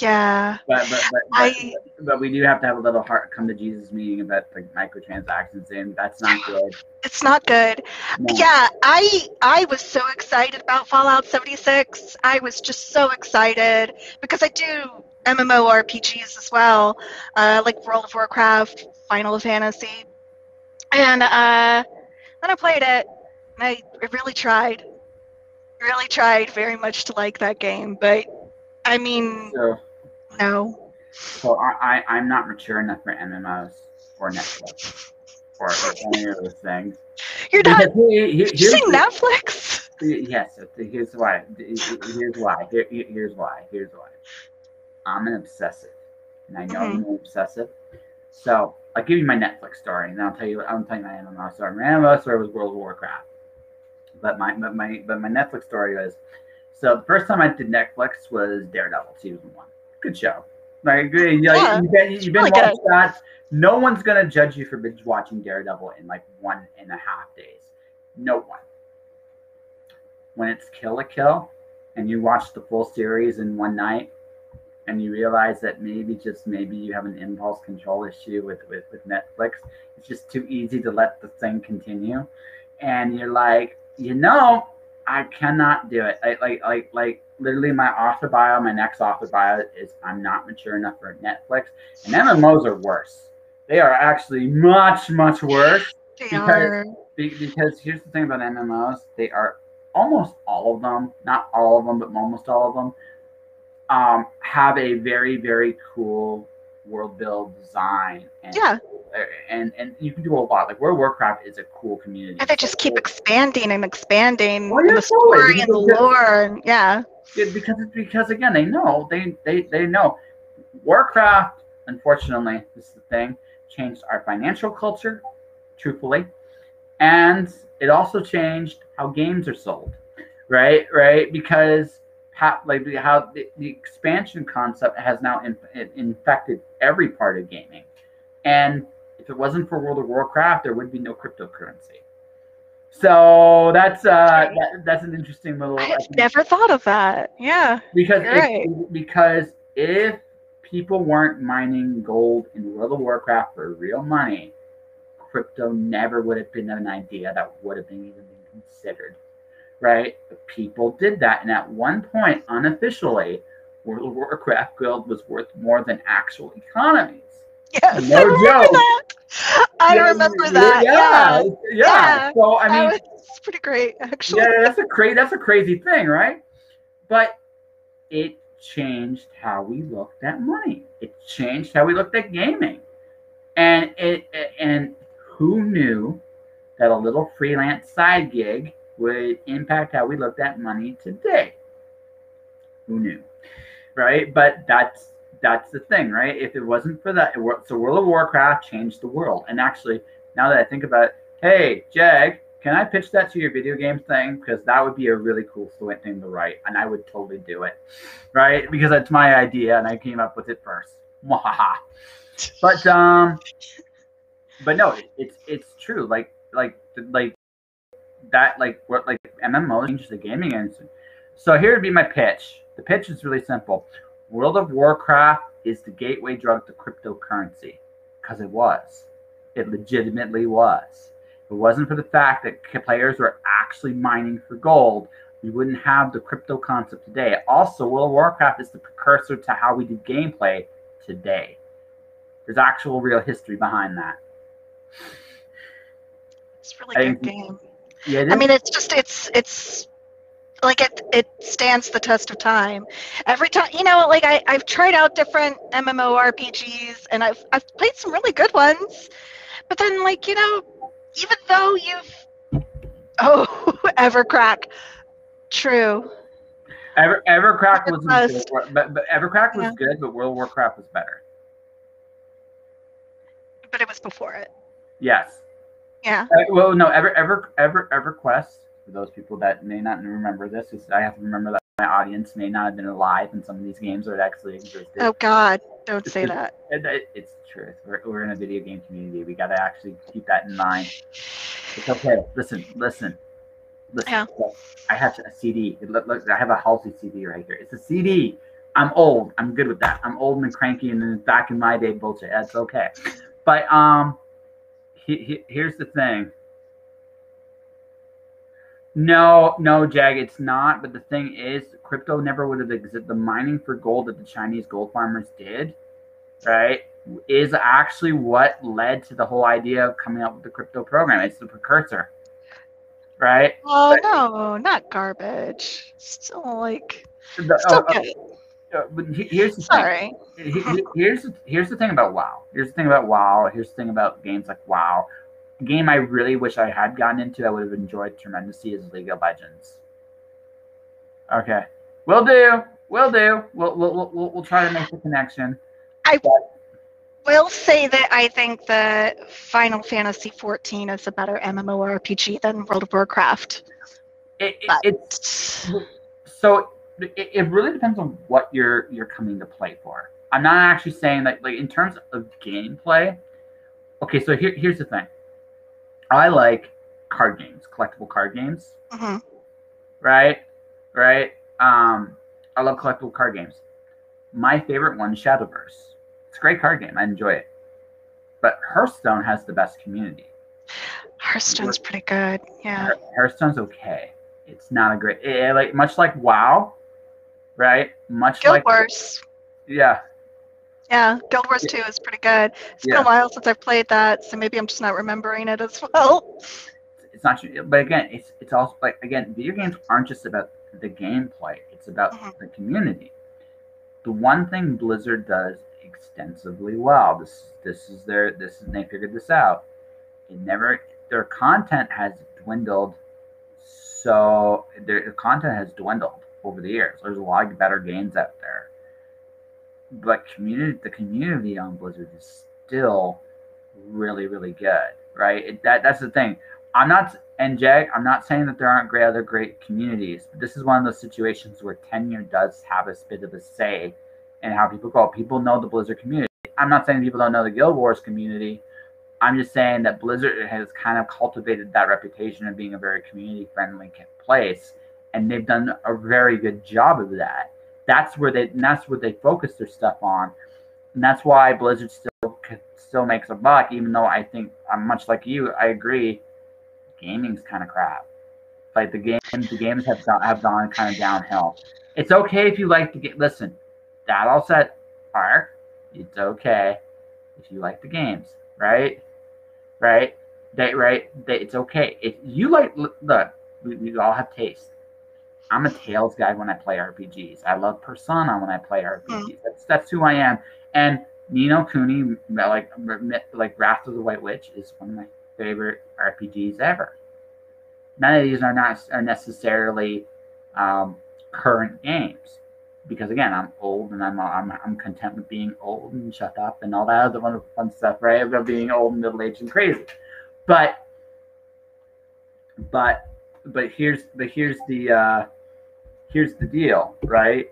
Yeah. But we do have to have a little heart come to Jesus meeting about the microtransactions, and that's not good. It's not good. No. Yeah, I was so excited about Fallout 76. I was just so excited because I do MMORPGs as well, like World of Warcraft, Final Fantasy, and then I played it. I really tried very much to like that game, but I mean, no. So I'm not mature enough for MMOs or Netflix or any of those things. You're not. Did you say Netflix? Yes, here's why. Here's why. I'm an obsessive, and I know I'm an obsessive. So I'll give you my Netflix story, and then I'll tell you my MMO story. My MMO story was World of Warcraft, but my Netflix story was. So the first time I did Netflix was Daredevil season 1. Good show. Like, you've been watching that. No one's gonna judge you for binge watching Daredevil in like 1.5 days. No one. When it's Kill a Kill, and you watch the full series in one night, and you realize that maybe, just maybe, you have an impulse control issue with Netflix. It's just too easy to let the thing continue, and you're like, you know, I cannot do it. Like literally, my author bio, my next author bio is I'm not mature enough for Netflix, and MMOs are worse. They are actually much worse. Because here's the thing about MMOs, they are almost all of them, not all of them, but almost all of them, have a very cool world build design, and and you can do a lot. Like, World of Warcraft is a cool community, and they just keep expanding the story and the lore. Because again, they know Warcraft, unfortunately, this is the thing, changed our financial culture, truthfully, and it also changed how games are sold, right? Because how the expansion concept has now infected every part of gaming. And if it wasn't for World of Warcraft, there would be no cryptocurrency. So that's an interesting little. I've never thought of that. Yeah. Because if people weren't mining gold in World of Warcraft for real money, crypto never would have been an idea that would have been even considered. Right? But people did that. And at one point, unofficially, World of Warcraft guild was worth more than actual economies. Yes, no joke. I remember that. Yeah. So, I mean, it's pretty great, actually. Yeah, that's a crazy thing, right? But it changed how we looked at money. It changed how we looked at gaming. And and who knew that a little freelance side gig would impact how we looked at money today? Who knew, right? But that's the thing, right? If it wasn't for that, so World of Warcraft changed the world. And actually, now that I think about it, hey, Jag, can I pitch that to your video game thing? Because that would be a really cool thing to write, and I would totally do it, right? Because that's my idea, and I came up with it first. But no, it's true. Like MMOs changed the gaming industry. So here would be my pitch. The pitch is really simple. World of Warcraft is the gateway drug to cryptocurrency, because it was. It legitimately was. If it wasn't for the fact that players were actually mining for gold, we wouldn't have the crypto concept today. Also, World of Warcraft is the precursor to how we do gameplay today. There's actual real history behind that. It's a really good game. Yeah, I mean, it's just, it's like, it stands the test of time. Every time, you know, like, I've tried out different MMORPGs, and I've played some really good ones, but then, like, you know, even though you've, Evercrack, true. Evercrack was good, but Evercrack was good, but World of Warcraft was better. But it was before it. Yes. Yeah. Well, no, EverQuest, for those people that may not remember this, because I have to remember that my audience may not have been alive in some of these games that actually existed. Oh, God, don't say that. It's the truth. We're in a video game community. We got to actually keep that in mind. It's okay. Listen. Yeah. Look, I have a CD. Look, I have a healthy CD right here. It's a CD. I'm old. I'm good with that. I'm old and cranky, and back in my day, bullshit. That's okay. But, here's the thing. No, Jag, it's not. But the thing is, crypto never would have existed. The mining for gold that the Chinese gold farmers did, right, is actually what led to the whole idea of coming up with the crypto program. It's the precursor, right? Oh, no, not garbage. Still, like, okay. But here's the thing. Sorry. Here's the thing about WoW. Here's the thing about games like WoW. A game I really wish I had gotten into, I would have enjoyed tremendously, is League of Legends. Okay. Will do. Will do. We'll try to make the connection. I will say that I think that Final Fantasy XIV is a better MMORPG than World of Warcraft. It really depends on what you're coming to play for. I'm not actually saying that, like, in terms of gameplay. Okay, so here's the thing. I like card games, collectible card games. Mm-hmm. Right. I love collectible card games. My favorite one, Shadowverse. It's a great card game. I enjoy it. But Hearthstone has the best community. Hearthstone's pretty good. Yeah. Hearthstone's okay. It's not a great, like, much like WoW, right? Much Guild like Wars. Yeah. Yeah, Guild Wars 2 is pretty good. It's been a while since I've played that, so maybe I'm just not remembering it as well. It's not true, but again, it's also like, again, video games aren't just about the gameplay; it's about the community. The one thing Blizzard does extensively well, this is they figured this out. Their content has dwindled. So their content has dwindled over the years. There's a lot of better games out there, but the community on Blizzard is still really, really good, right? That's the thing. I'm not, and Jay, I'm not saying that there aren't other great communities. But this is one of those situations where tenure does have a bit of a say in how people go. People know the Blizzard community. I'm not saying people don't know the Guild Wars community. I'm just saying that Blizzard has kind of cultivated that reputation of being a very community-friendly place, and they've done a very good job of that. That's where they focus their stuff on, and that's why Blizzard still makes a buck. Even though I think, I'm much like you, I agree, gaming's kind of crap. Like the games have gone kind of downhill. It's okay if you like to get. Listen, that all said, Ark, it's okay if you like the games. Right. It's okay. If you like, look, we all have taste. I'm a Tales guy when I play RPGs. I love Persona when I play RPGs. That's who I am. And Ni no Kuni, like Wrath of the White Witch, is one of my favorite RPGs ever. None of these are necessarily current games. Because again, I'm old and I'm content with being old and shut up and all that other wonderful fun stuff, right? About being old and middle aged and crazy, but here's the deal, right?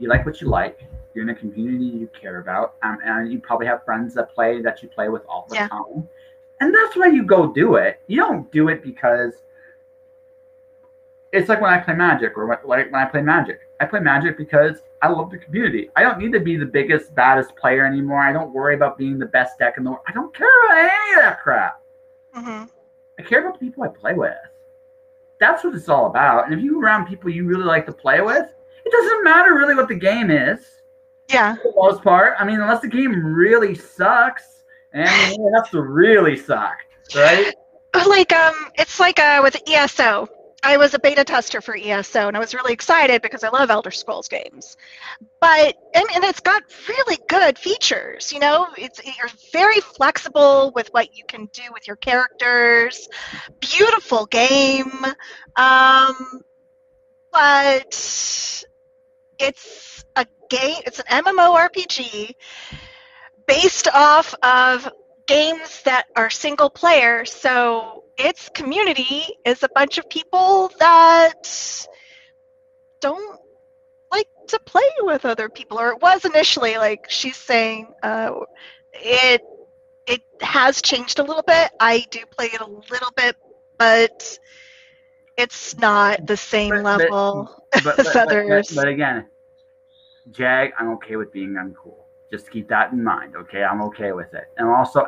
You like what you like. You're in a community you care about, and you probably have friends that you play with all the time, and that's why you go do it. You don't do it because. It's like when I play Magic, I play Magic because I love the community. I don't need to be the biggest, baddest player anymore. I don't worry about being the best deck in the world. I don't care about any of that crap. Mm-hmm. I care about the people I play with. That's what it's all about. And if you're around people you really like to play with, it doesn't matter really what the game is. Yeah. For the most part. I mean, unless the game really sucks, and it has to really suck, right? Like, it's like with ESO. I was a beta tester for ESO, and I was really excited because I love Elder Scrolls games. But and it's got really good features, you know. You're very flexible with what you can do with your characters. Beautiful game, but it's a game. It's an MMORPG based off of games that are single player, so. Its community is a bunch of people that don't like to play with other people, or it was initially, like she's saying. It has changed a little bit. I do play it a little bit, but it's not the same level as others. But again, Jag, I'm okay with being uncool. Just keep that in mind, okay? I'm okay with it. And also,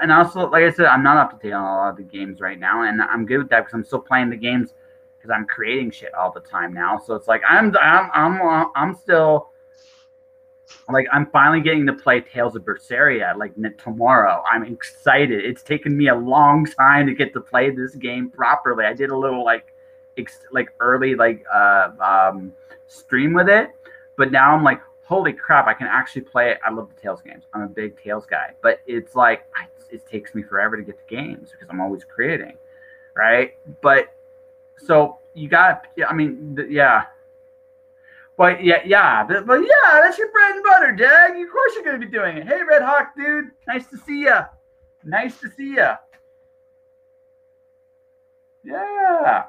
like I said, I'm not up to date on a lot of the games right now, and I'm good with that because I'm still playing the games because I'm creating shit all the time now. So it's like I'm still, like, I'm finally getting to play Tales of Berseria, like, tomorrow. I'm excited. It's taken me a long time to get to play this game properly. I did a little early stream with it, but now I'm like, holy crap, I can actually play it. I love the Tales games. I'm a big Tales guy. But it's like, it takes me forever to get the games because I'm always creating, right? But so you got, But yeah, that's your bread and butter, Dag. Of course you're going to be doing it. Hey, Red Hawk, dude. Nice to see ya. Nice to see ya. Yeah.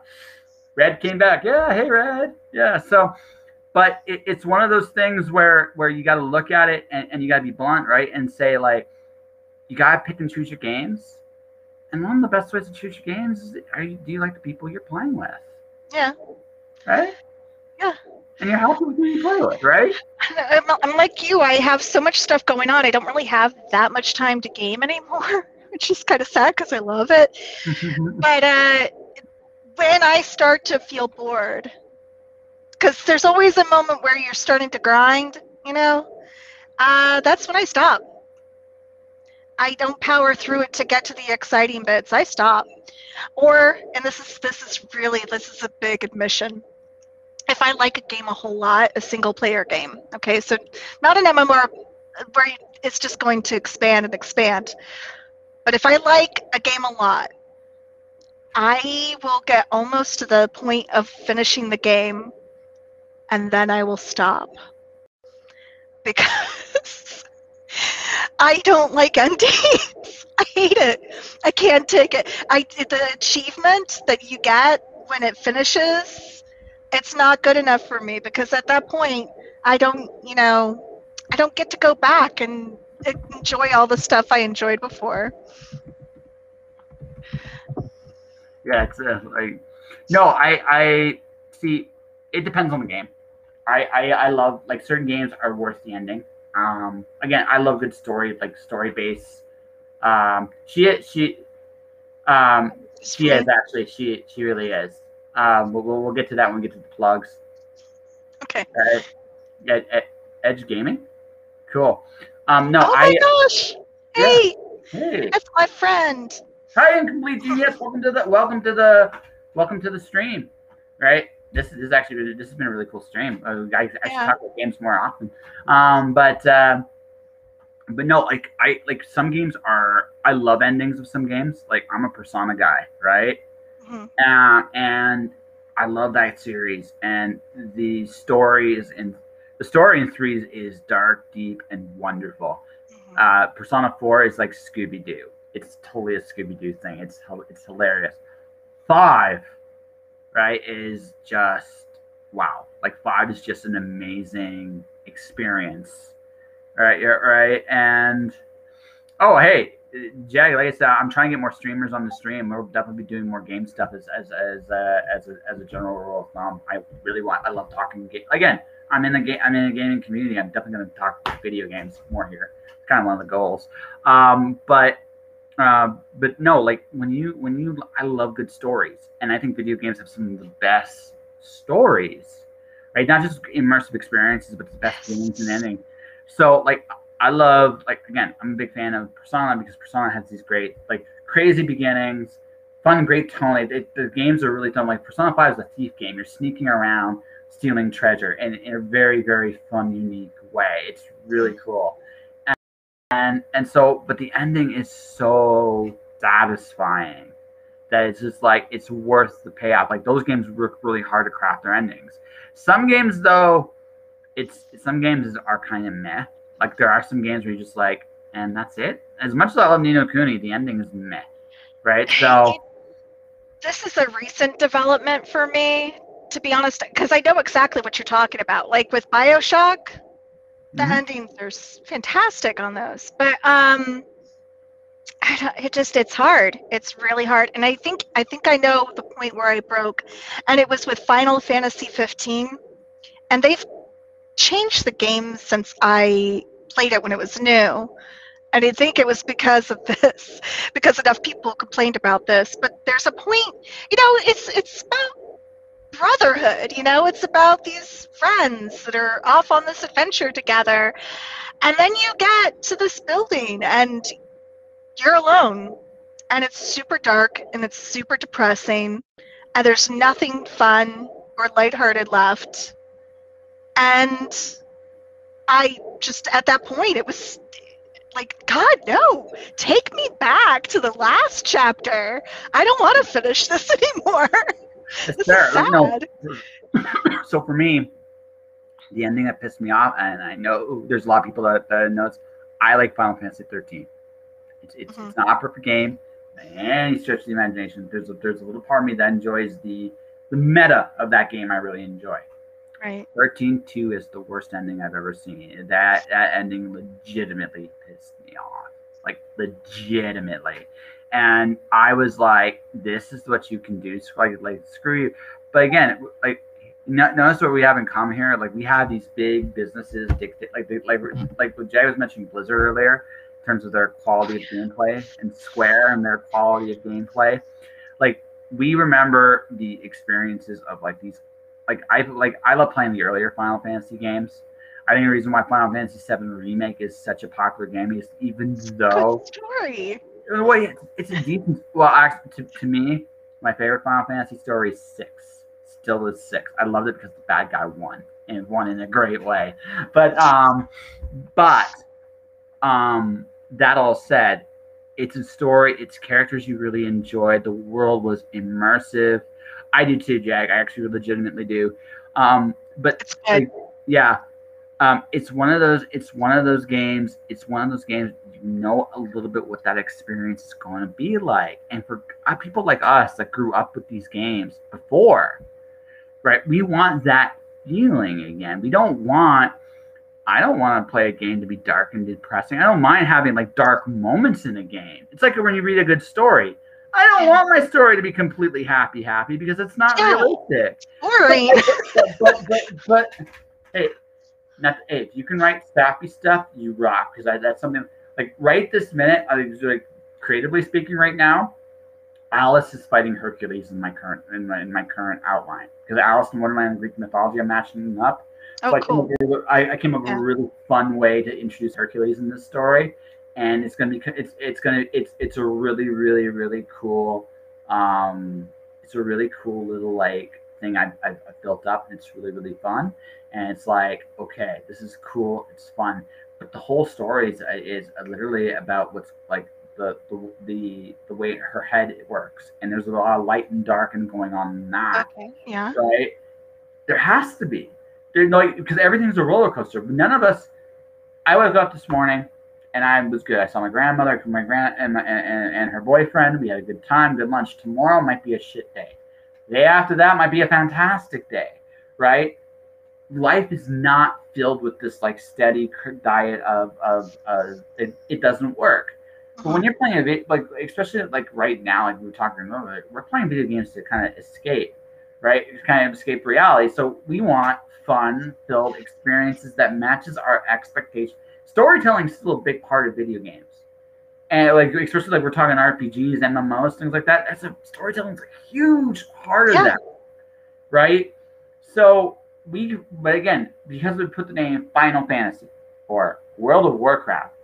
Red came back. Yeah. Hey, Red. Yeah. So, but it's one of those things where you got to look at it and you got to be blunt, right? And say, like, you got to pick and choose your games. And one of the best ways to choose your games is, do you like the people you're playing with? Yeah. Right? Yeah. And you're happy with who you play with, right? I'm like you. I have so much stuff going on. I don't really have that much time to game anymore, which is kind of sad because I love it. But when I start to feel bored, because there's always a moment where you're starting to grind, you know, that's when I stop. I don't power through it to get to the exciting bits. I stop. Or, and this is a big admission. If I like a game a whole lot, a single-player game, okay, so not an MMR where it's just going to expand and expand, but if I like a game a lot, I will get almost to the point of finishing the game, and then I will stop, because I don't like endings. I hate it. I can't take it. The achievement that you get when it finishes, it's not good enough for me, because at that point I don't get to go back and enjoy all the stuff I enjoyed before. Yeah, it's like, no, I see. It depends on the game. I love, like, certain games are worth the ending. Again, I love good story, like story based. She is actually she really is. We'll get to that when we get to the plugs. Okay. Edge Gaming? Cool. No, oh my gosh! Hey! Yeah. Hey! That's my friend! Hi, Incomplete Genius! Welcome to the stream. Right? This has been a really cool stream. I should talk about games more often. But no, like, some games are, I love endings of some games. Like, I'm a Persona guy, right? And I love that series, and the story in 3 is dark, deep, and wonderful. Persona 4 is like Scooby-Doo. It's totally a Scooby-Doo thing. It's hilarious. 5, right, is just wow. Like 5 is just an amazing experience. Right, yeah, right. And oh, hey. Jag, like I said, I'm trying to get more streamers on the stream. We'll definitely be doing more game stuff as a general rule of thumb. I love talking game. Again, I'm in a gaming community. I'm definitely going to talk video games more here. It's kind of one of the goals. But no, like when you, I love good stories, and I think video games have some of the best stories, right? Not just immersive experiences, but the best games and ending. So like. I love, like, again, I'm a big fan of Persona, because Persona has these great, like, crazy beginnings, fun, great tone. The games are really fun. Like, Persona 5 is a thief game. You're sneaking around, stealing treasure in a very, very fun, unique way. It's really cool. And so, but the ending is so satisfying that it's just, like, it's worth the payoff. Like, those games work really hard to craft their endings. Some games, though, are kind of meh. Like, there are some games where you're just like, and that's it. As much as I love Ni no Kuni, the ending is meh, right? So this is a recent development for me, to be honest, because I know exactly what you're talking about. Like with BioShock, the endings are fantastic on those, but it's hard. It's really hard, and I think I know the point where I broke, and it was with Final Fantasy 15, and they've changed the game since I played it when it was new, and I think it was because of this, because enough people complained about this. But there's a point, you know, it's about brotherhood, you know, it's about these friends that are off on this adventure together, and then you get to this building and you're alone, and it's super dark and it's super depressing, and there's nothing fun or lighthearted left. And I just, at that point, it was like, God, no, take me back to the last chapter. I don't want to finish this anymore. Sure. You know, so for me, the ending that pissed me off, and I know there's a lot of people that notes, I like Final Fantasy 13. It's not a perfect game by any stretch of the imagination. There's a little part of me that enjoys the meta of that game. I really enjoy. Right. 13-2 is the worst ending I've ever seen. That ending legitimately pissed me off. Like, legitimately. And I was like, this is what you can do. So like screw you. But again, like, notice what we have in common here. Like, we have these big businesses dictate, like what Jay was mentioning, Blizzard earlier, in terms of their quality of gameplay, and Square and their quality of gameplay. Like, we remember the experiences of like these. I love playing the earlier Final Fantasy games. I think the reason why Final Fantasy VII Remake is such a popular game is even though good story. Well, it's a decent. Well, to me, my favorite Final Fantasy story is 6. Still is 6. I loved it because the bad guy won, and won in a great way. But that all said, it's a story. It's characters you really enjoyed. The world was immersive. I do too, Jag. I actually legitimately do. But like, yeah, it's one of those. It's one of those games. You know a little bit what that experience is going to be like. And for people like us that grew up with these games before, right? We want that feeling again. We don't want. I don't want to play a game to be dark and depressing. I don't mind having like dark moments in a game. It's like when you read a good story. I don't want my story to be completely happy because it's not realistic. Sorry. But hey, if you can write sappy stuff, you rock. Because that's something like right this minute, like creatively speaking, right now, Alice is fighting Hercules in my current outline because Alice in Wonderland and Greek mythology I'm matching up. Oh, so cool. I came up with a really fun way to introduce Hercules in this story. And it's a really cool it's a really cool little like thing I've built up, and it's really fun, and it's like, okay, this is cool, it's fun, but the whole story is literally about what's like the way her head works, and there's a lot of light and dark and going on in that. Okay, yeah, right. There has to be, there's like, because everything's a roller coaster. None of us. I woke up this morning. And I was good. I saw my grandmother, and her boyfriend. We had a good time, good lunch. Tomorrow might be a shit day. The day after that might be a fantastic day, right? Life is not filled with this like steady diet of it doesn't work. But when you're playing a video, like especially like right now, like we were talking remotely, like, we're playing video games to kind of escape, right? Kind of escape reality. So we want fun-filled experiences that matches our expectations. Storytelling is still a big part of video games, and like especially like we're talking RPGs, MMOs, things like that. Storytelling's a huge part of that, right? So but again, because we put the name Final Fantasy or World of Warcraft,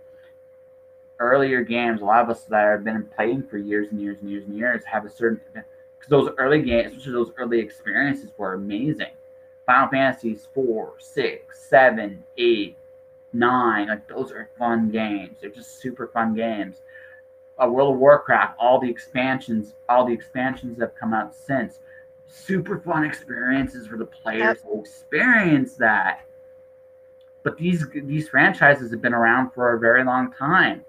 earlier games, a lot of us that have been playing for years and years and years and years have a certain, because those early games, especially those early experiences, were amazing. Final Fantasies 4, 6, 7, 8, 9, like those are fun games. They're just super fun games. World of Warcraft, all the expansions that have come out since, super fun experiences for the players to experience that. But these franchises have been around for a very long time.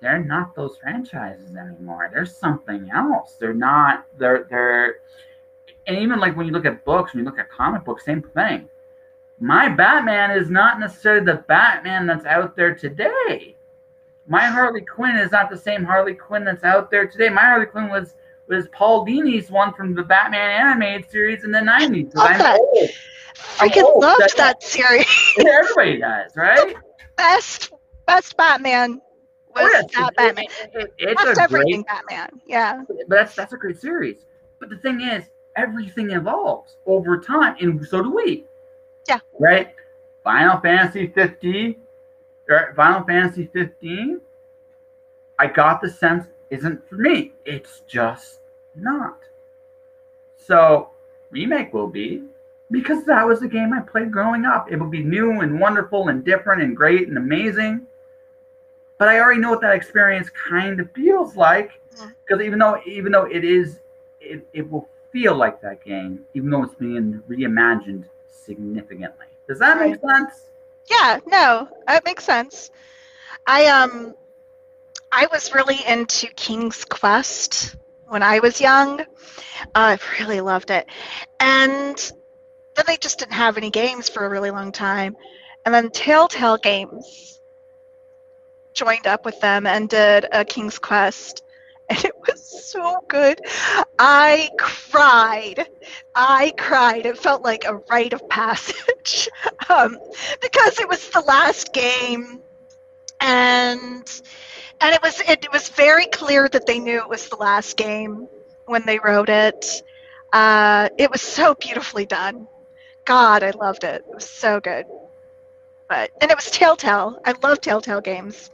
They're not those franchises anymore. There's something else. And even like when you look at books, when you look at comic books, same thing. My Batman is not necessarily the Batman that's out there today. My Harley Quinn is not the same Harley Quinn that's out there today. My Harley Quinn was Paul Dini's one from the Batman animated series in the 90s. I freaking loved that series. Everybody does, right? Best Batman was that Batman. It's everything Batman, yeah. But that's a great series. But the thing is, everything evolves over time, and so do we. Yeah. Right? Final Fantasy 15. Final Fantasy 15. I got the sense isn't for me. It's just not. So Remake will be, because that was the game I played growing up. It will be new and wonderful and different and great and amazing. But I already know what that experience kind of feels like. Because even though it will feel like that game, even though it's being reimagined significantly. Does that make sense? Yeah, no, that makes sense. I was really into King's Quest when I was young. I really loved it. And then they just didn't have any games for a really long time. And then Telltale Games joined up with them and did a King's Quest. And it was so good. I cried. It felt like a rite of passage because it was the last game, and it was very clear that they knew it was the last game when they wrote it. It was so beautifully done. God, I loved it. It was so good. And it was Telltale. I love Telltale Games.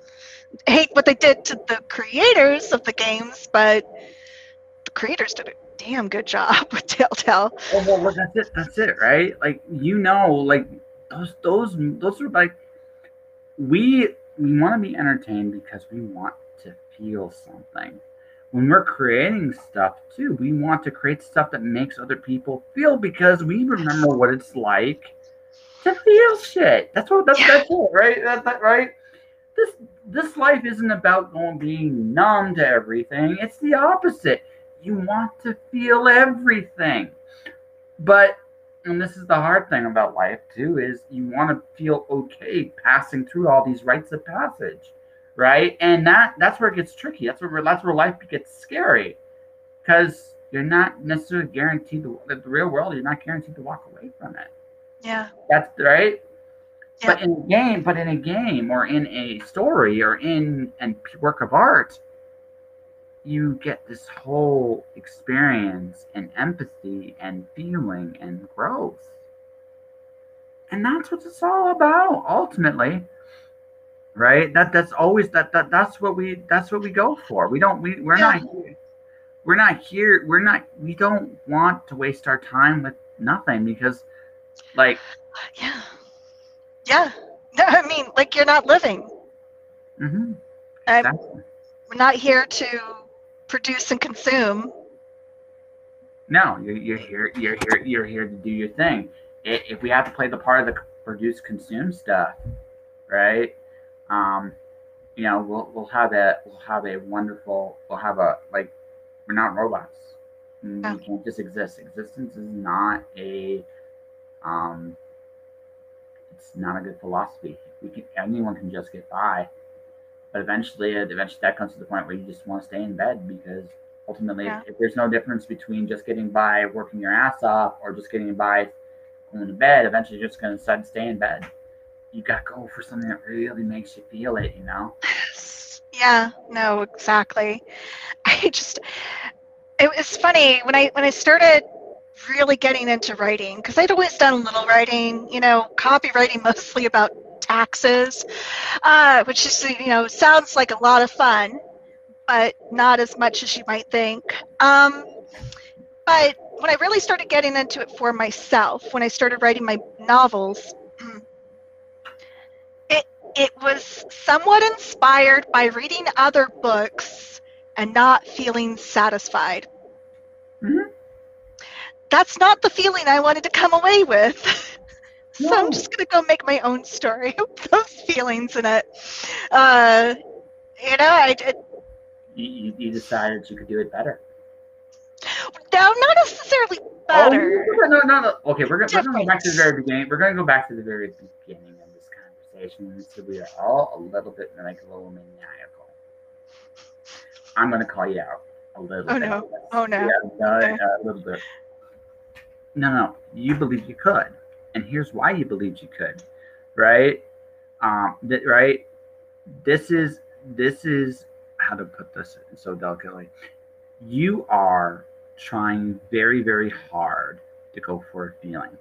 I hate what they did to the creators of the games, but the creators did a damn good job with Telltale. Oh, well, that's it, right? Like, you know, like those are like, we want to be entertained because we want to feel something. When we're creating stuff too, we want to create stuff that makes other people feel, because we remember what it's like to feel shit. That's it, right? That's right. This life isn't about being numb to everything. It's the opposite. You want to feel everything. But, and this is the hard thing about life too, is you want to feel okay passing through all these rites of passage, right? And that's where it gets tricky. That's where life gets scary, because you're not necessarily guaranteed the real world. You're not guaranteed to walk away from it. Yeah. That's right. Yeah. But in a game or in a story or in a work of art, you get this whole experience and empathy and feeling and growth. And that's what it's all about, ultimately. Right? That's what we go for. We don't want to waste our time with nothing, because Yeah. No, I mean, like, you're not living. Mm-hmm. Exactly. We're not here to produce and consume. No, you're here to do your thing. If we have to play the part of the produce, consume stuff, right? You know, we'll have a we're not robots. We can't just exist. Existence is not a it's not a good philosophy. Anyone can just get by, but eventually that comes to the point where you just want to stay in bed, because ultimately, if there's no difference between just getting by working your ass off or just getting by going to bed, eventually you're just going to decide to stay in bed. You got to go for something that really makes you feel it, you know? Yeah, no, exactly. It was funny when I started really getting into writing, because I'd always done a little writing, you know, copywriting, mostly about taxes, which is, you know, sounds like a lot of fun, but not as much as you might think. But when I really started getting into it for myself, when I started writing my novels, it was somewhat inspired by reading other books and not feeling satisfied. Mm-hmm. That's not the feeling I wanted to come away with. So I'm just going to go make my own story with those feelings in it. You know, I did. You decided you could do it better. No, not necessarily better. Oh, no. Okay, we're going to go back to the very beginning. We're going to go back to the very beginning of this conversation. So we are all a little maniacal. I'm going to call you out a little bit. No. Oh, no. Yeah, okay. A little bit. No, you believed you could, and here's why you believed you could, right? Right? This is how to put this so delicately. You are trying very, very hard to go for a feeling,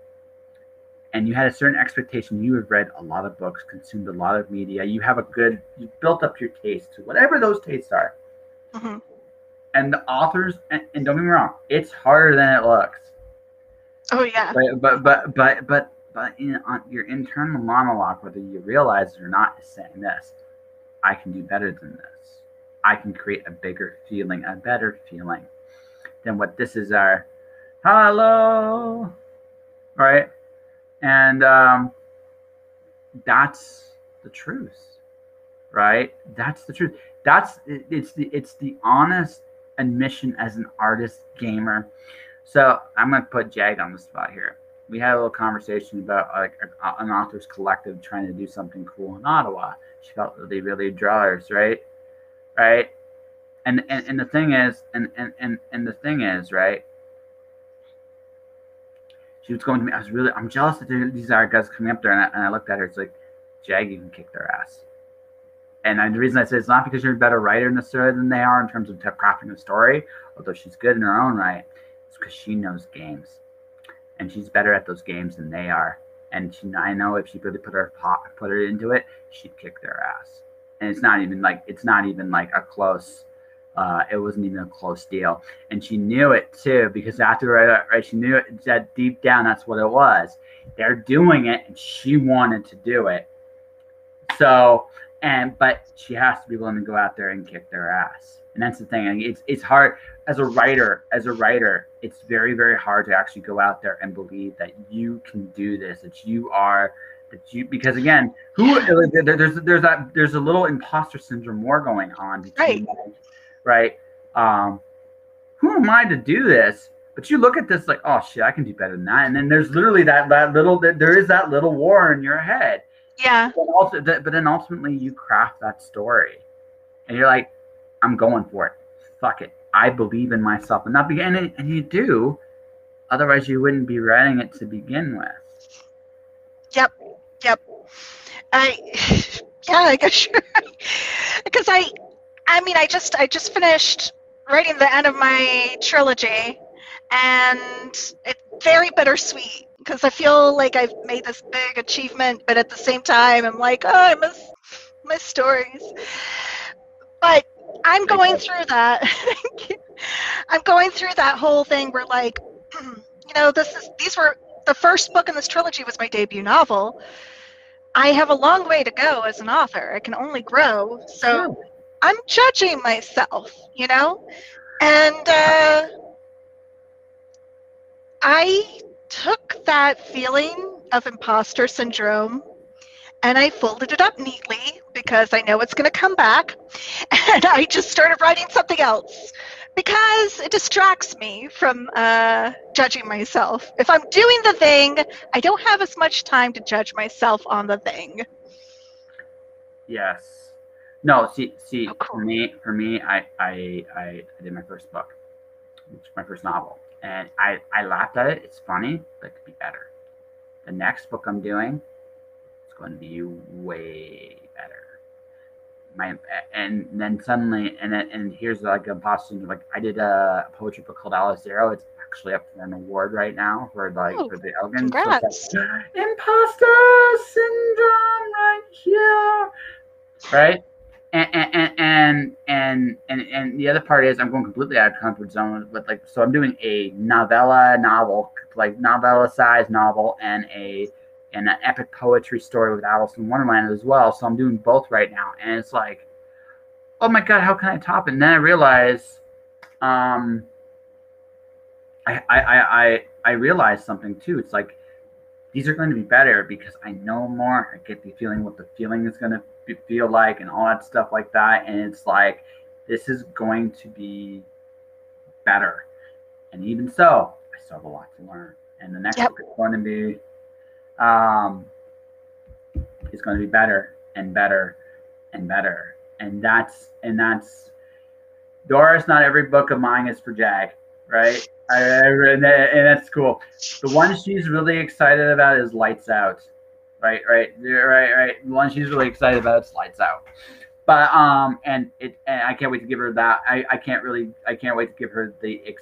and you had a certain expectation. You have read a lot of books, consumed a lot of media. You built up your taste to whatever those tastes are, mm-hmm. And the authors. And don't get me wrong, it's harder than it looks. Oh yeah, but on your internal monologue, whether you realize it or not, is saying this: I can do better than this. I can create a better feeling than what this is. hello. All right. And that's the truth, right? That's the truth. That's it's the honest admission as an artist gamer. So I'm going to put Jag on the spot here. We had a little conversation about like an author's collective trying to do something cool in Ottawa. She felt really, really drawers, right? Right. And the thing is, and the thing is, right? She was going to me. I was really, I'm jealous that these are guys coming up there. And I looked at her. It's like, Jag, you can kick their ass. And the reason I say it's not because you're a better writer necessarily than they are in terms of crafting a story, although she's good in her own right, it's because she knows games. And she's better at those games than they are. And she, I know if she really put her into it, she'd kick their ass. And it's not even like a close. It wasn't even a close deal. And she knew it too, because after right, she knew it, that deep down that's what it was. They're doing it, and she wanted to do it. So, but she has to be willing to go out there and kick their ass. And that's the thing. It's hard as a writer. It's very, very hard to actually go out there and believe that you can do this. Because again, there's a little imposter syndrome more going on. Right. Right. Who am I to do this? But you look at this like, oh shit, I can do better than that. And then there's literally that little war in your head. Yeah. But then ultimately you craft that story, and you're like, I'm going for it. Fuck it. I believe in myself enough. And you do. Otherwise, you wouldn't be writing it to begin with. Yep. Yep. I guess sure. Because I just finished writing the end of my trilogy, and it's very bittersweet because I feel like I've made this big achievement, but at the same time, I'm like, oh, I miss my stories. But I'm going through that. Thank you. I'm going through that whole thing where, like, you know, these were the first book in this trilogy was my debut novel. I have a long way to go as an author. I can only grow. So I'm judging myself, you know, and I took that feeling of imposter syndrome and I folded it up neatly because I know it's going to come back, and I just started writing something else because it distracts me from judging myself. If I'm doing the thing, I don't have as much time to judge myself on the thing. Yes. No, see, oh, cool. for me, I did my first book, my first novel, and I laughed at it. It's funny, but it could be better. The next book I'm doing, it's going to be way better. And then here's like a posthumous, like I did a poetry book called Alice Zero. It's actually up for an award right now for the Elgin. Congrats. So like, imposter syndrome right here, right? And the other part is I'm going completely out of comfort zone with like, so I'm doing a novella-sized novel and an epic poetry story with Alice in Wonderland as well. So I'm doing both right now, and it's like, oh my god, how can I top it? And then I realize, I realized something too. It's like these are going to be better because I know more. I get the feeling what the feeling is going to feel like and all that stuff like that, and it's like this is going to be better. And even so, I still have a lot to learn, and the next book is going to be it's going to be better and better and better. And that's Doris, not every book of mine is for Jag, right? And that's cool. The one she's really excited about is Lights Out. Right. The one she's really excited about is Lights Out. But and I can't wait to give her that. I can't wait to give her at the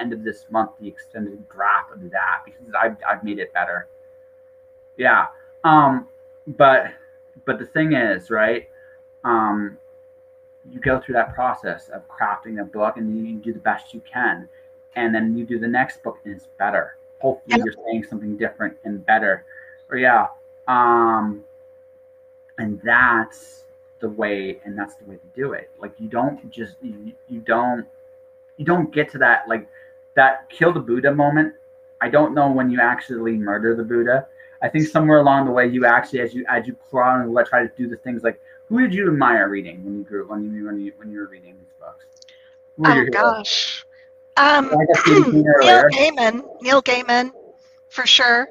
end of this month the extended draft of that, because I've made it better. Yeah. But the thing is, right? You go through that process of crafting a book, and you do the best you can, and then you do the next book, and it's better. Hopefully, you're saying something different and better. Yeah. And that's the way, to do it. Like you don't get to that, like that kill the Buddha moment, I don't know when you actually murder the Buddha. I think somewhere along the way, you actually, as you plot and try to do the things like, who did you admire reading when you grew when you were reading these books? Oh gosh, Neil Gaiman, for sure.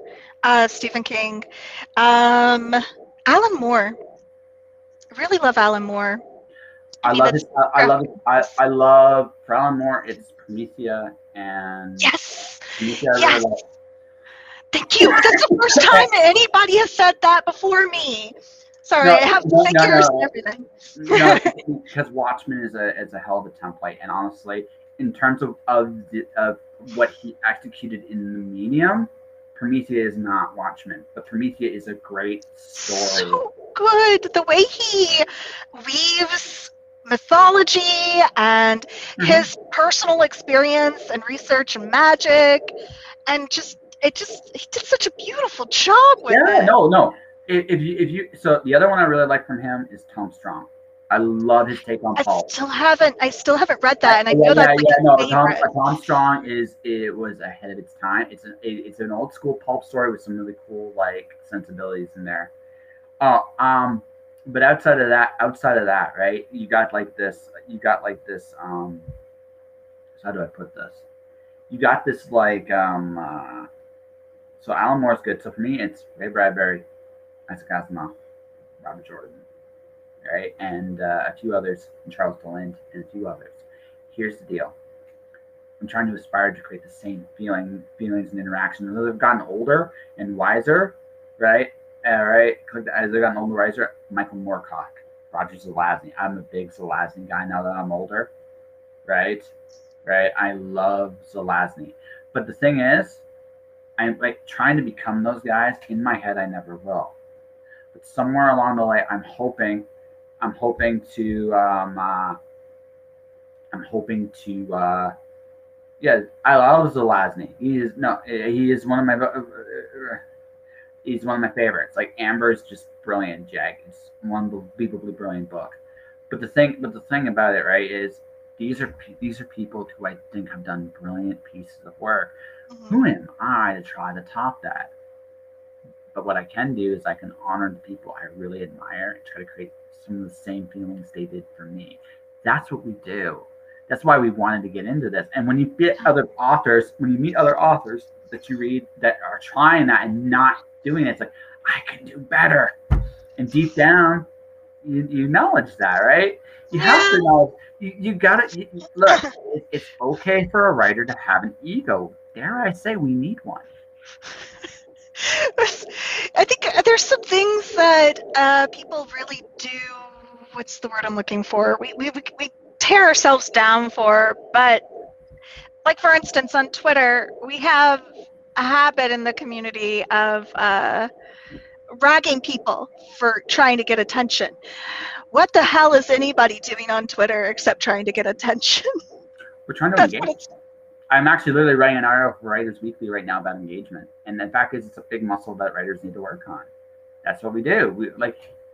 Stephen King, Alan Moore. I really love Alan Moore. I love for Alan Moore. It's Promethea and yes, Promethea, yes. Thank you. That's the first time anybody has said that before me. Sorry, I have to thank yours and everything. No, because Watchmen is a hell of a template, and honestly, in terms of what he executed in the medium, Promethea is not Watchmen, but Promethea is a great story. So good, the way he weaves mythology and his personal experience and research and magic, and he did such a beautiful job with it. Yeah, no. So the other one I really like from him is Tom Strong. I love his take on Paul. I still haven't read that, and I know that's his favorite. Tom Strong was ahead of its time. It's an old school pulp story with some really cool sensibilities in there. But outside of that, right? You got like this. How do I put this? You got this so Alan Moore's good. So for me, it's Ray Bradbury, Isaac Asimov, Robert Jordan, right, and a few others, and Charles Deland, and a few others. Here's the deal: I'm trying to aspire to create the same feelings and interactions. As I've gotten older and wiser, right? As I've gotten older, wiser. Michael Moorcock, Roger Zelazny. I'm a big Zelazny guy now that I'm older, right? I love Zelazny, but the thing is, I'm trying to become those guys. In my head, I never will. But somewhere along the way, I'm hoping to I love Zelazny. He's one of my favorites. Like Amber is just brilliant, Jag. It's an unbelievably brilliant book. But the thing about it, right, is these are people who I think have done brilliant pieces of work. Who am I to try to top that? But what I can do is I can honor the people I really admire and try to create some of the same feelings they did for me. That's what we do. That's why we wanted to get into this. And when you get other authors, when you meet other authors that you read that are trying that and not doing it, it's like, I can do better. And deep down, you acknowledge that, right? You have to know. You got to look. It's okay for a writer to have an ego. Dare I say, we need one. I think there's some things that people really do. What's the word I'm looking for? We tear ourselves down for. But like for instance, on Twitter, we have a habit in the community of ragging people for trying to get attention. What the hell is anybody doing on Twitter except trying to get attention? We're trying to engage. I'm actually literally writing an article for Writers Weekly right now about engagement. And the fact is, it's a big muscle that writers need to work on. That's what we do.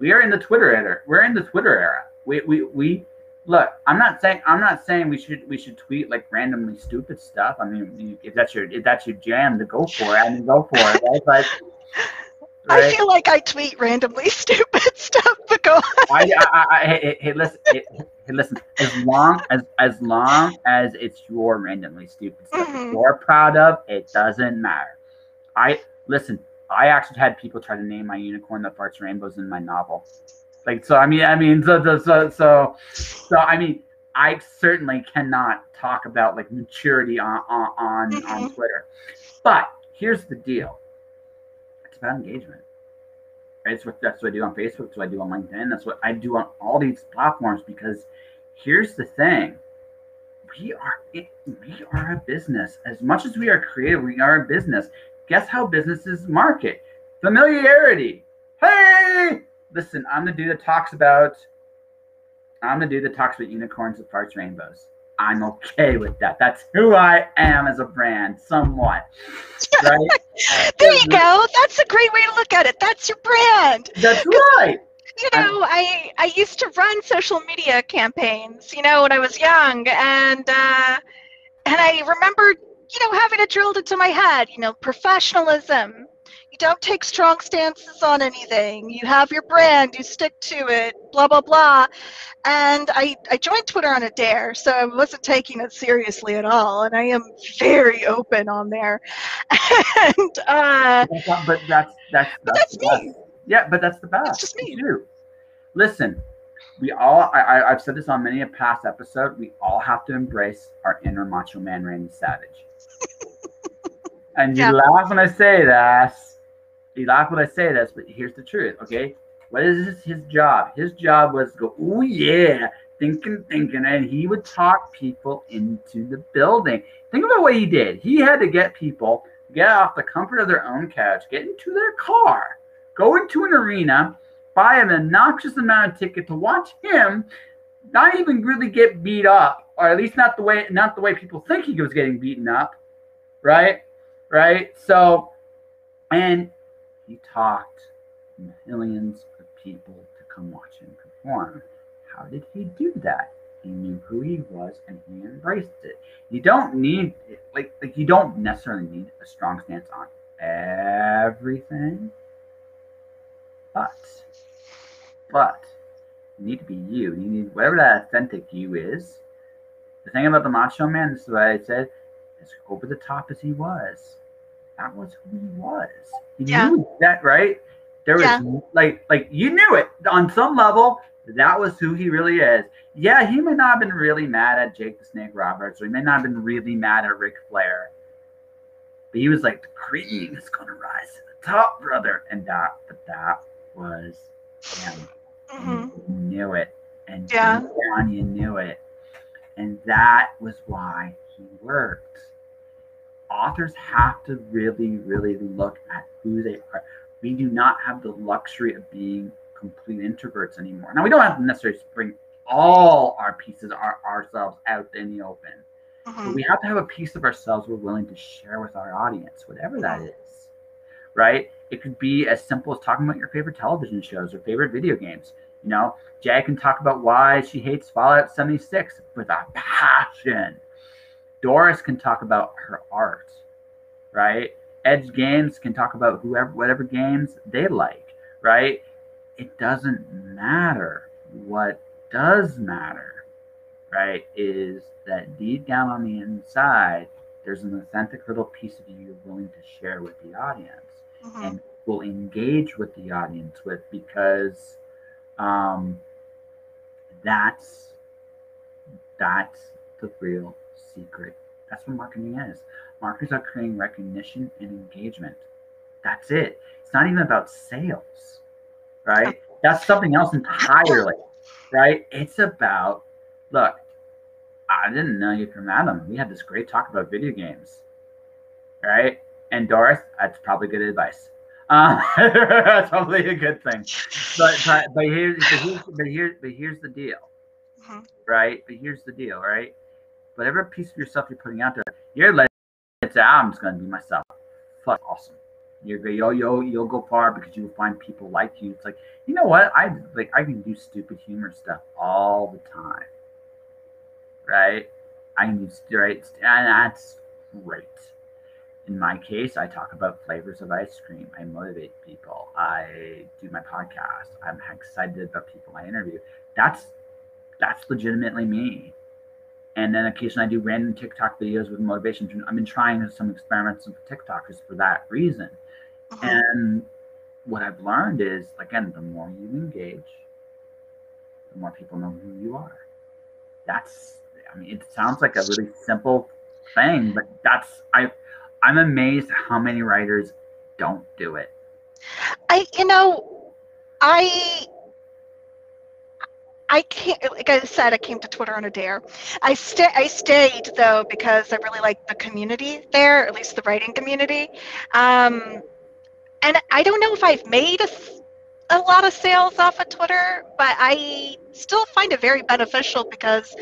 We are in the Twitter era. We're in the Twitter era. We look. I'm not saying we should tweet like randomly stupid stuff. I mean, if that's your jam, to go for it. I mean, go for it. Right? Like, right? I feel like I tweet randomly stupid stuff, but go on. Hey, listen. As long as it's your randomly stupid stuff that you're proud of, it doesn't matter. I actually had people try to name my unicorn that farts rainbows in my novel. I certainly cannot talk about like maturity on Twitter. But here's the deal. About engagement, right? That's what I do on Facebook. That's what I do on LinkedIn. That's what I do on all these platforms. Because here's the thing: we are a business. As much as we are creative, we are a business. Guess how businesses market? Familiarity. Hey, listen, I'm the dude that talks about unicorns and farts rainbows. I'm okay with that. That's who I am as a brand, somewhat. Right? There you go. That's a great way to look at it. That's your brand. That's right. You know, I used to run social media campaigns, you know, when I was young, and I remember having it drilled into my head, professionalism. You don't take strong stances on anything. You have your brand, you stick to it, blah, blah, blah. And I joined Twitter on a dare, so I wasn't taking it seriously at all. And I am very open on there. And, but that's me. Yeah, but that's the best. It's just me. Listen, we all, I've said this on many a past episode, we all have to embrace our inner macho man, Randy Savage. And you laugh when I say that. You laugh when I say this, but here's the truth, okay? What is his job? His job was to go, oh, yeah, thinking, and he would talk people into the building. Think about what he did. He had to get people to get off the comfort of their own couch, get into their car, go into an arena, buy an obnoxious amount of ticket to watch him, not even really get beat up, or at least not the way people think he was getting beaten up, right? So, and he talked millions of people to come watch him perform. How did he do that? He knew who he was and he embraced it. You don't need, like you don't necessarily need a strong stance on everything. But you need to be you. You need whatever that authentic you is. The thing about the macho man, this is what I said, as over the top as he was, that was who he was. You knew that, right? There was like you knew it on some level. That was who he really is. Yeah, he may not have been really mad at Jake the Snake Roberts, or he may not have been really mad at Ric Flair, but he was like, the cream is gonna rise to the top, brother, and that was him. Mm-hmm. You knew it, and Tanya knew it, and that was why he worked. Authors have to really, really look at who they are. We do not have the luxury of being complete introverts anymore. Now, we don't have to necessarily bring all our pieces, ourselves out in the open. Mm-hmm. But we have to have a piece of ourselves we're willing to share with our audience, whatever that is, right? It could be as simple as talking about your favorite television shows or favorite video games. You know, Jag can talk about why she hates Fallout 76 with a passion. Doris can talk about her art, right? Edge Games can talk about whatever games they like, right? It doesn't matter. What does matter, right, is that deep down on the inside, there's an authentic little piece of you you're willing to share with the audience. Mm-hmm. And will engage with the audience with, because that's the real secret. That's what marketing is. Marketers are creating recognition and engagement. That's it. It's not even about sales, right? That's something else entirely, right? It's about, look, I didn't know you from Adam. We had this great talk about video games, right? And Doris, that's probably good advice. That's probably a good thing. But here's the deal, mm-hmm. right? Whatever piece of yourself you're putting out there, you're letting it say, I'm just going to be myself. Fuck, awesome. You'll go far because you will find people like you. It's like, you know what? I can do stupid humor stuff all the time, right? I can do right, and that's great. In my case, I talk about flavors of ice cream. I motivate people. I do my podcast. I'm excited about people I interview. That's legitimately me. And then occasionally I do random TikTok videos with motivation. I've been trying some experiments with TikTokers for that reason. Uh-huh. And what I've learned is, again, the more you engage, the more people know who you are. It sounds like a really simple thing, but I'm amazed how many writers don't do it. I can't, like I said, I came to Twitter on a dare. I stayed though, because I really liked the community there, at least the writing community. And I don't know if I've made a lot of sales off of Twitter, but I still find it very beneficial because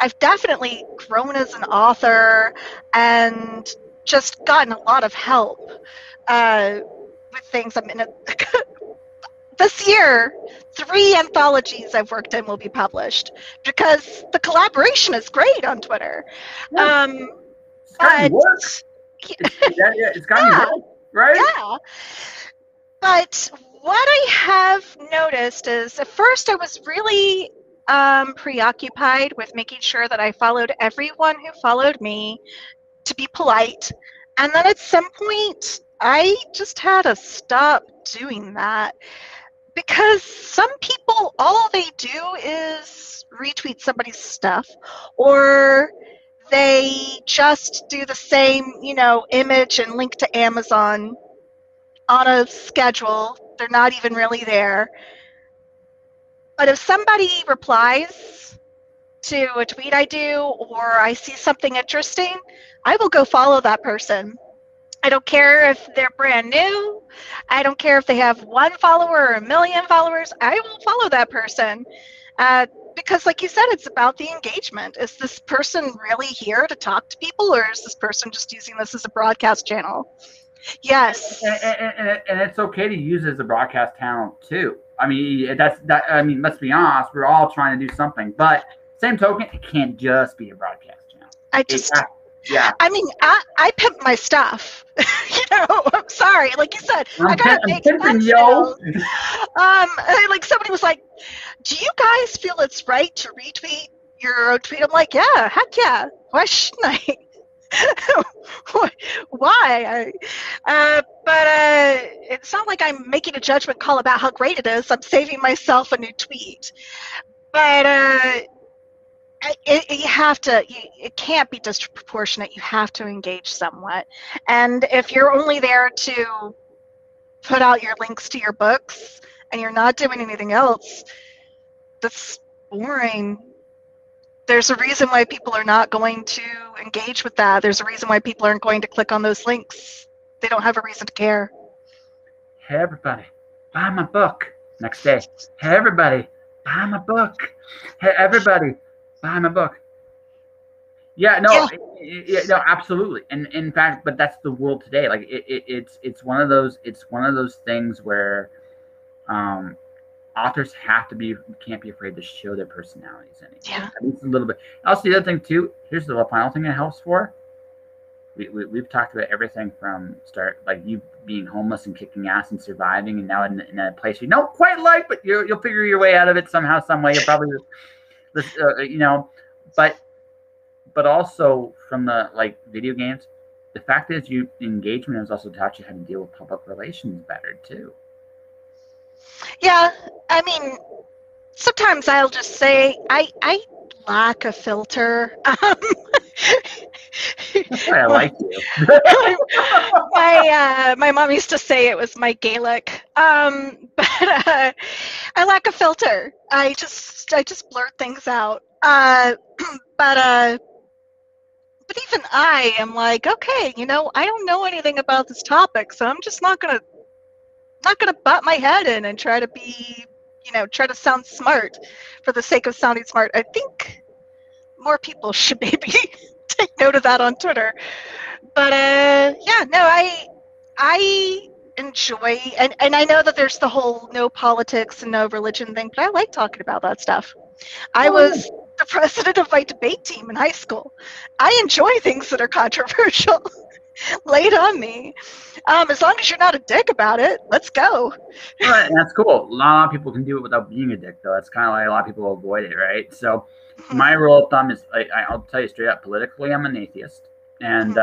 I've definitely grown as an author and just gotten a lot of help with things. This year, 3 anthologies I've worked in will be published because the collaboration is great on Twitter. Yes. gotten worse. It's gotten worse, right? Yeah. But what I have noticed is at first I was really preoccupied with making sure that I followed everyone who followed me to be polite. And then at some point, I just had to stop doing that because some people, all they do is retweet somebody's stuff, or they just do the same, you know, image and link to Amazon on a schedule. They're not even really there. But if somebody replies to a tweet I do, or I see something interesting, I will go follow that person. I don't care if they're brand new. I don't care if they have one follower or a million followers. I will follow that person. Because like you said, it's about the engagement. Is this person really here to talk to people, or is this person just using this as a broadcast channel? Yes. And it's okay to use it as a broadcast channel too. I mean, let's be honest, we're all trying to do something. But same token, it can't just be a broadcast channel. Yeah. I mean, I pimp my stuff. You know, I'm sorry. Like you said, I gotta make sense. Like somebody was like, "Do you guys feel it's right to retweet your own tweet?" I'm like, "Yeah, heck yeah. Why shouldn't I?" Why? But it's not like I'm making a judgment call about how great it is. I'm saving myself a new tweet. But it can't be disproportionate. You have to engage somewhat. And if you're only there to put out your links to your books and you're not doing anything else, that's boring. There's a reason why people are not going to engage with that. There's a reason why people aren't going to click on those links. They don't have a reason to care. Hey, everybody, buy my book. Next day. Hey, everybody, buy my book. Hey, everybody, buy my book. Yeah, no, yeah. No, absolutely. And in fact, but that's the world today. Like it's one of those. It's one of those things where authors can't be afraid to show their personalities in it. Yeah. At least a little bit. Also, the other thing too, here's the final thing it helps for. We've talked about everything from start, like you being homeless and kicking ass and surviving, and now in a place you don't quite like, but you'll figure your way out of it somehow, some way. You'll probably, you know, but also from the like video games, the fact is engagement has also taught you how to deal with public relations better too. Yeah, I mean, sometimes I'll just say I lack a filter. That's why I like you. My mom used to say it was my Gaelic, but I lack a filter. I just blurt things out. But even I am like, okay, you know, I don't know anything about this topic, so I'm just not gonna butt my head in and try to be, you know, try to sound smart for the sake of sounding smart. I think more people should maybe take note of that on Twitter. But yeah, no, I enjoy, and I know that there's the whole no politics and no religion thing, but I like talking about that stuff. I was the president of my debate team in high school. I enjoy things that are controversial. Laid on me. As long as you're not a dick about it, let's go. Right, that's cool. A lot of people can do it without being a dick, though. That's kind of like a lot of people avoid it, right? So my rule of thumb is, I'll tell you straight up, politically, I'm an atheist. And,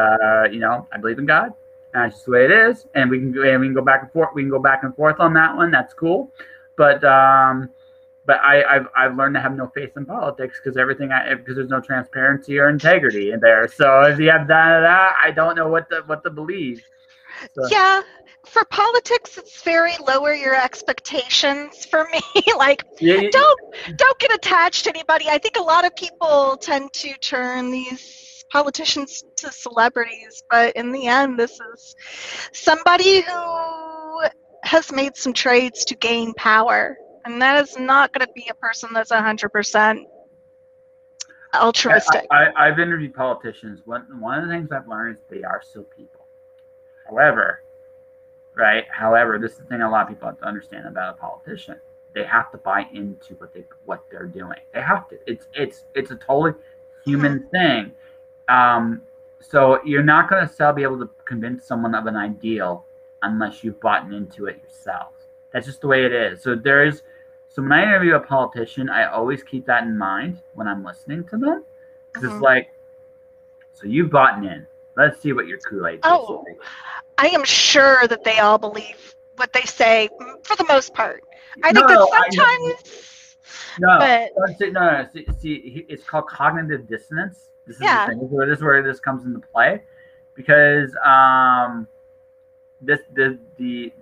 you know, I believe in God. And that's just the way it is. And we can go back and forth. We can go back and forth on that one. That's cool. But I've learned to have no faith in politics because there's no transparency or integrity in there. So if you have that, I don't know what to believe. So. Yeah, for politics, it's very lower your expectations for me. Like don't get attached to anybody. I think a lot of people tend to turn these politicians to celebrities, but in the end, this is somebody who has made some trades to gain power. And that is not going to be a person that's 100% altruistic. I've interviewed politicians. One of the things I've learned is they are still people. However, this is the thing a lot of people have to understand about a politician. They have to buy into what they're doing. They have to. It's a totally human thing. So you're not going to be able to convince someone of an ideal unless you've bought into it yourself. That's just the way it is. So when I interview a politician, I always keep that in mind when I'm listening to them. Because it's like, so you've bought in. Let's see what your Kool-Aid is. Oh, I am sure that they all believe what they say for the most part. I think that sometimes, it's called cognitive dissonance. This is where this comes into play, because the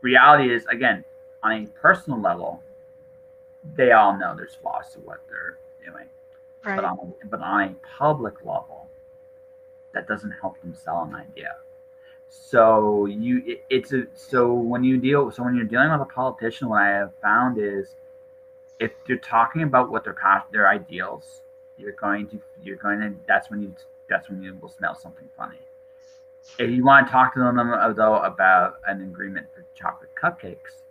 reality is, again, on a personal level, they all know there's flaws to what they're doing, right? But on a public level, that doesn't help them sell an idea. So when you're dealing with a politician, what I have found is, if you're talking about what their ideals, that's when you will smell something funny. If you want to talk to them about an agreement for chocolate cupcakes,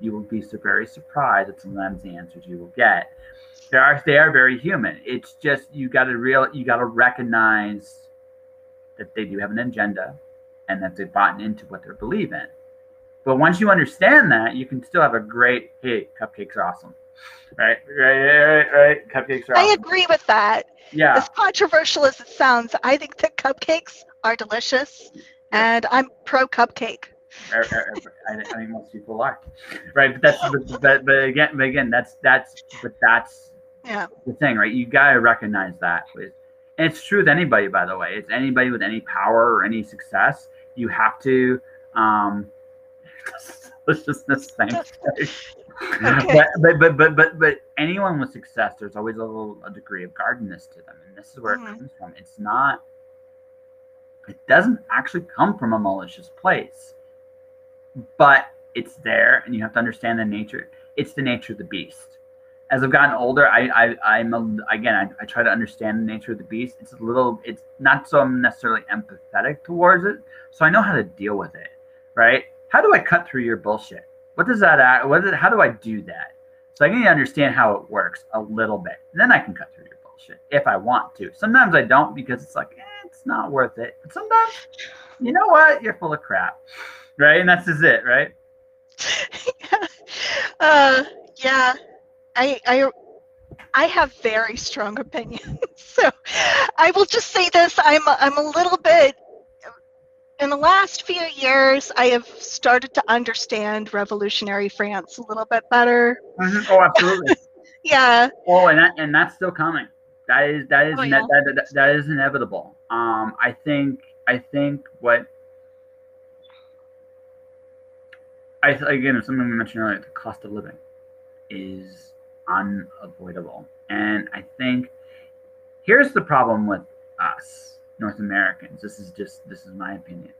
you will be very surprised at sometimes the answers you will get. They are very human. It's just you got to recognize that they do have an agenda, and that they've bought into what they believe in. But once you understand that, you can still have a great, hey, cupcakes are awesome. Right. Cupcakes are awesome. I agree with that. Yeah. As controversial as it sounds, I think that cupcakes are delicious, and I'm pro cupcake. I think most people are. Right, but that's the thing, right? You gotta recognize that. And it's true with anybody, by the way. It's anybody with any power or any success. You have to deliciousness thing. Okay. But anyone with success, there's always a degree of guardedness to them, and this is where it comes from. It doesn't actually come from a malicious place, but it's there, and you have to understand the nature. It's the nature of the beast. As I've gotten older, I try to understand the nature of the beast. It's not so necessarily empathetic towards it, so I know how to deal with it, right? How do I cut through your bullshit? How do I do that? So I need to understand how it works a little bit, and then I can cut through your bullshit if I want to. Sometimes I don't, because it's like, it's not worth it. But sometimes, you know what? You're full of crap, right? And that's just it, right? Yeah. I have very strong opinions, so I will just say this. I'm a little bit, in the last few years, I have started to understand revolutionary France a little bit better. Mm-hmm. Oh, absolutely. Yeah. Oh, and that's still coming. That is inevitable. I think something we mentioned earlier, the cost of living is unavoidable. And I think here's the problem with us North Americans. This is my opinion.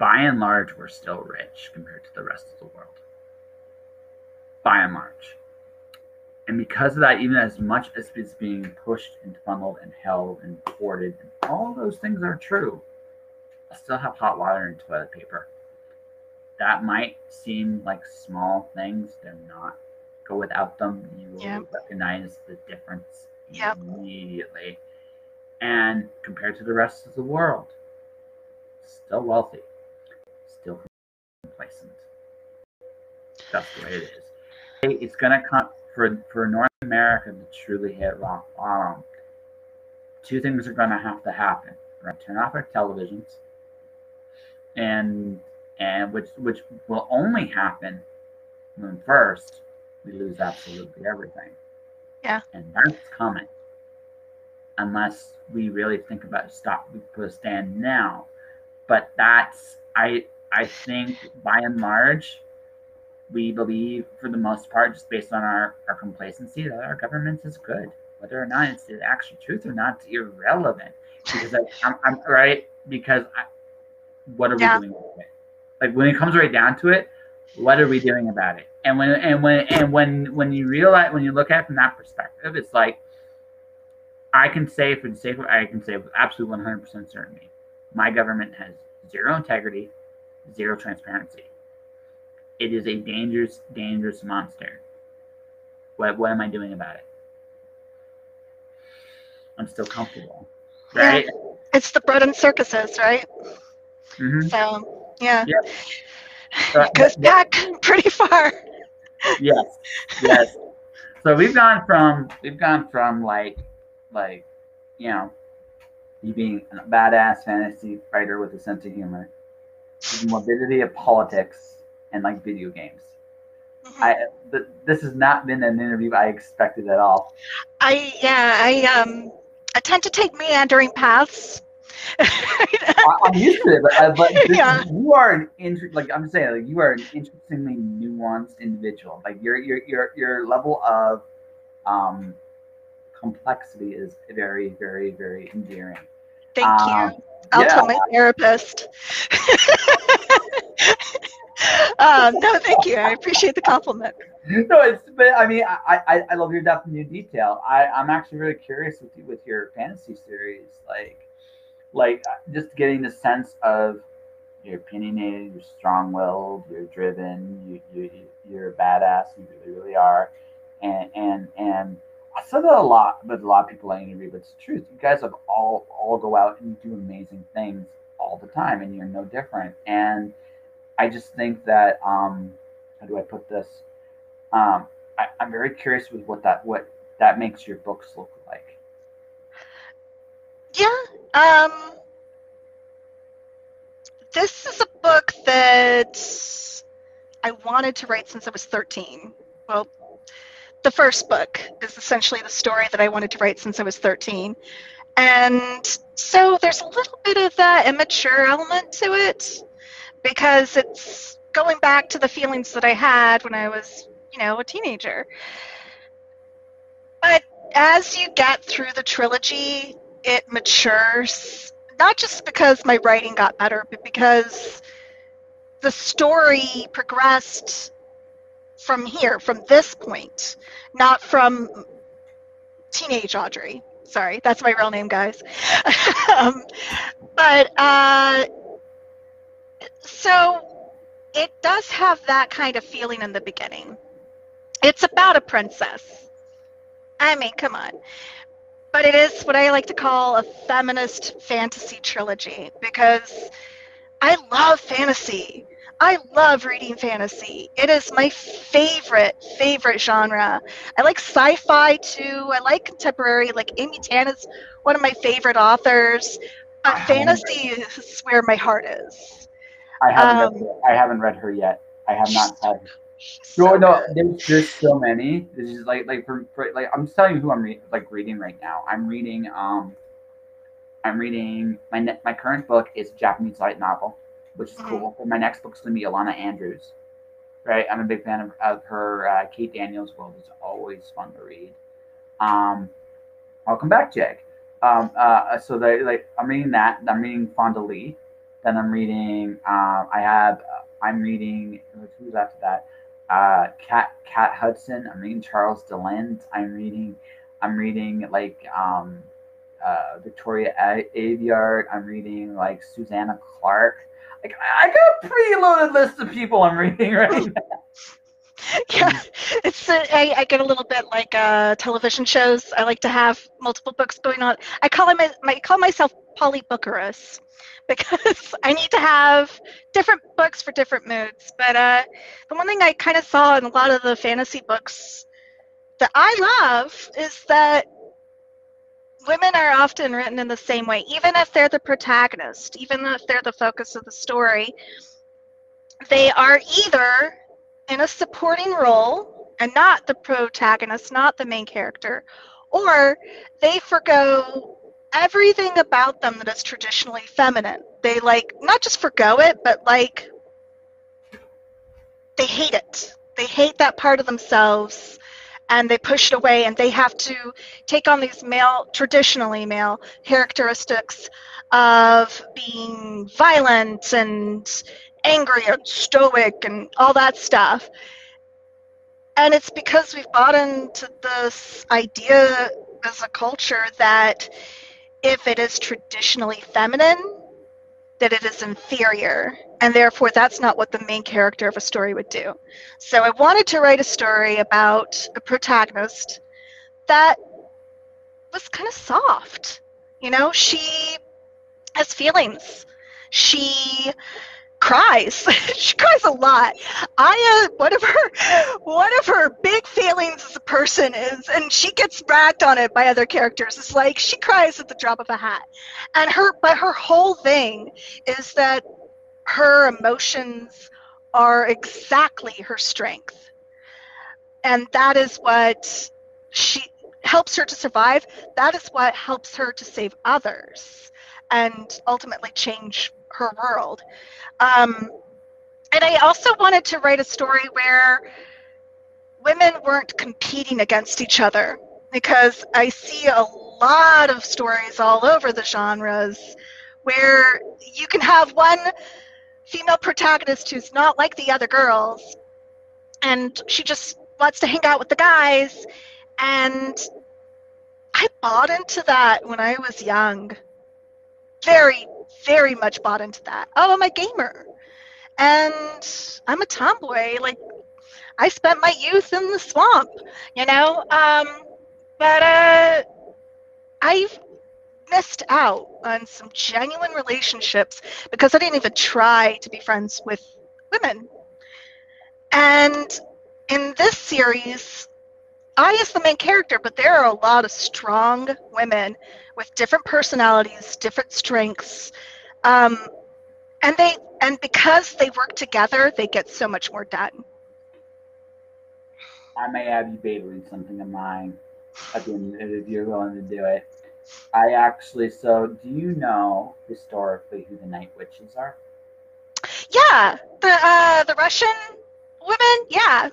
By and large, we're still rich compared to the rest of the world. By and large. And because of that, even as much as it's being pushed and funneled and held and hoarded, and all those things are true, I still have hot water and toilet paper. That might seem like small things. They're not. Go without them. You will recognize the difference immediately. And compared to the rest of the world, still wealthy, still complacent. That's the way it is. It's going to come for North America to truly hit rock bottom. Two things are going to have to happen. We're going to turn off our televisions, and which will only happen when first we lose absolutely everything. Yeah. And that's coming. Unless we really think about we put a stand now. But that's, I think by and large, we believe for the most part, just based on our complacency, that our government is good. Whether or not it's the actual truth or not, it's irrelevant. Because I'm right? Because what are we doing with it? Like, when it comes right down to it, what are we doing about it? And when you realize, when you look at it from that perspective, it's like, I can say with absolute 100% certainty, my government has zero integrity, zero transparency. It is a dangerous, dangerous monster. What am I doing about it? I'm still comfortable. Right? Yeah. It's the bread and circuses, right? Mm-hmm. So, yeah. Yep. It goes back pretty far. Yes, yes. So we've gone from like, you know, you being a badass fantasy writer with a sense of humor, to the morbidity of politics and like video games. Mm-hmm. This has not been an interview I expected at all. I tend to take meandering paths. I'm used to it, but this, yeah. You are an you are an interestingly nuanced individual. Like your level of complexity is very, very, very endearing. Thank you. I'll tell my therapist. No, thank you. I appreciate the compliment. No, I love your depth and your detail. I'm actually really curious with your fantasy series, like just getting the sense of you're opinionated, you're strong-willed, you're driven, you're a badass, you really, really are. And I said that with a lot of people I interview, but it's the truth. You guys have all go out and do amazing things all the time, and you're no different. And I just think that how do I put this? I'm very curious with what that makes your books look like. Yeah. This is a book that I wanted to write since I was 13. Well, the first book is essentially the story that I wanted to write since I was 13. And so there's a little bit of that immature element to it, because it's going back to the feelings that I had when I was, you know, a teenager. But as you get through the trilogy, it matures, not just because my writing got better, but because the story progressed from here, from this point, not from teenage Audrey. Sorry, that's my real name, guys. So it does have that kind of feeling in the beginning. It's about a princess. I mean, come on. But it is what I like to call a feminist fantasy trilogy, because I love fantasy. I love reading fantasy. It is my favorite genre. I like sci-fi too. I like contemporary, like Amy Tan is one of my favorite authors. But fantasy is where my heart is. I haven't read her yet. I have not had her. So no, there's so many. This is like I'm telling you who I'm reading right now. I'm reading my current book is a Japanese light novel, which is cool. But my next book's gonna be Alana Andrews, right? I'm a big fan of her. Kate Daniels' World is always fun to read. Welcome back, Jake. I'm reading that. I'm reading Fonda Lee. Then I'm reading. Who's after that? Cat Hudson. I'm reading Charles DeLynde. I'm reading Victoria Aveyard. I'm reading like Susanna Clark. Like I got a preloaded list of people I'm reading right now. Yeah, it's I get a little bit like television shows. I like to have multiple books going on. I call myself polybookerous, because I need to have different books for different moods. But the one thing I kind of saw in a lot of the fantasy books that I love is that women are often written in the same way, even if they're the protagonist, even if they're the focus of the story. They are either in a supporting role and not the protagonist, not the main character, or they forgo everything about them that is traditionally feminine. They like not just forgo it, but like they hate it. They hate that part of themselves and they push it away, and they have to take on these traditionally male characteristics of being violent and angry and stoic and all that stuff. And it's because we've bought into this idea as a culture that if it is traditionally feminine, that it is inferior, and therefore that's not what the main character of a story would do. So I wanted to write a story about a protagonist that was kind of soft. You know, she has feelings. She cries. She cries a lot. One of her big failings as a person is, and she gets ragged on it by other characters, is like she cries at the drop of a hat. And her whole thing is that her emotions are exactly her strength. And that is what she helps her to survive. That is what helps her to save others and ultimately change her world. And I also wanted to write a story where women weren't competing against each other, because I see a lot of stories all over the genres where you can have one female protagonist who's not like the other girls, and she just wants to hang out with the guys. And I bought into that when I was young. Very, very much bought into that. Oh, I'm a gamer. And I'm a tomboy. Like, I spent my youth in the swamp, you know? But I've missed out on some genuine relationships because I didn't even try to be friends with women. And in this series, I is the main character, but there are a lot of strong women with different personalities, different strengths, and because they work together, they get so much more done. I may have you babbling something of mine at the end if you're willing to do it. I actually, so do you know historically who the Night Witches are? Yeah, the Russian women, yeah.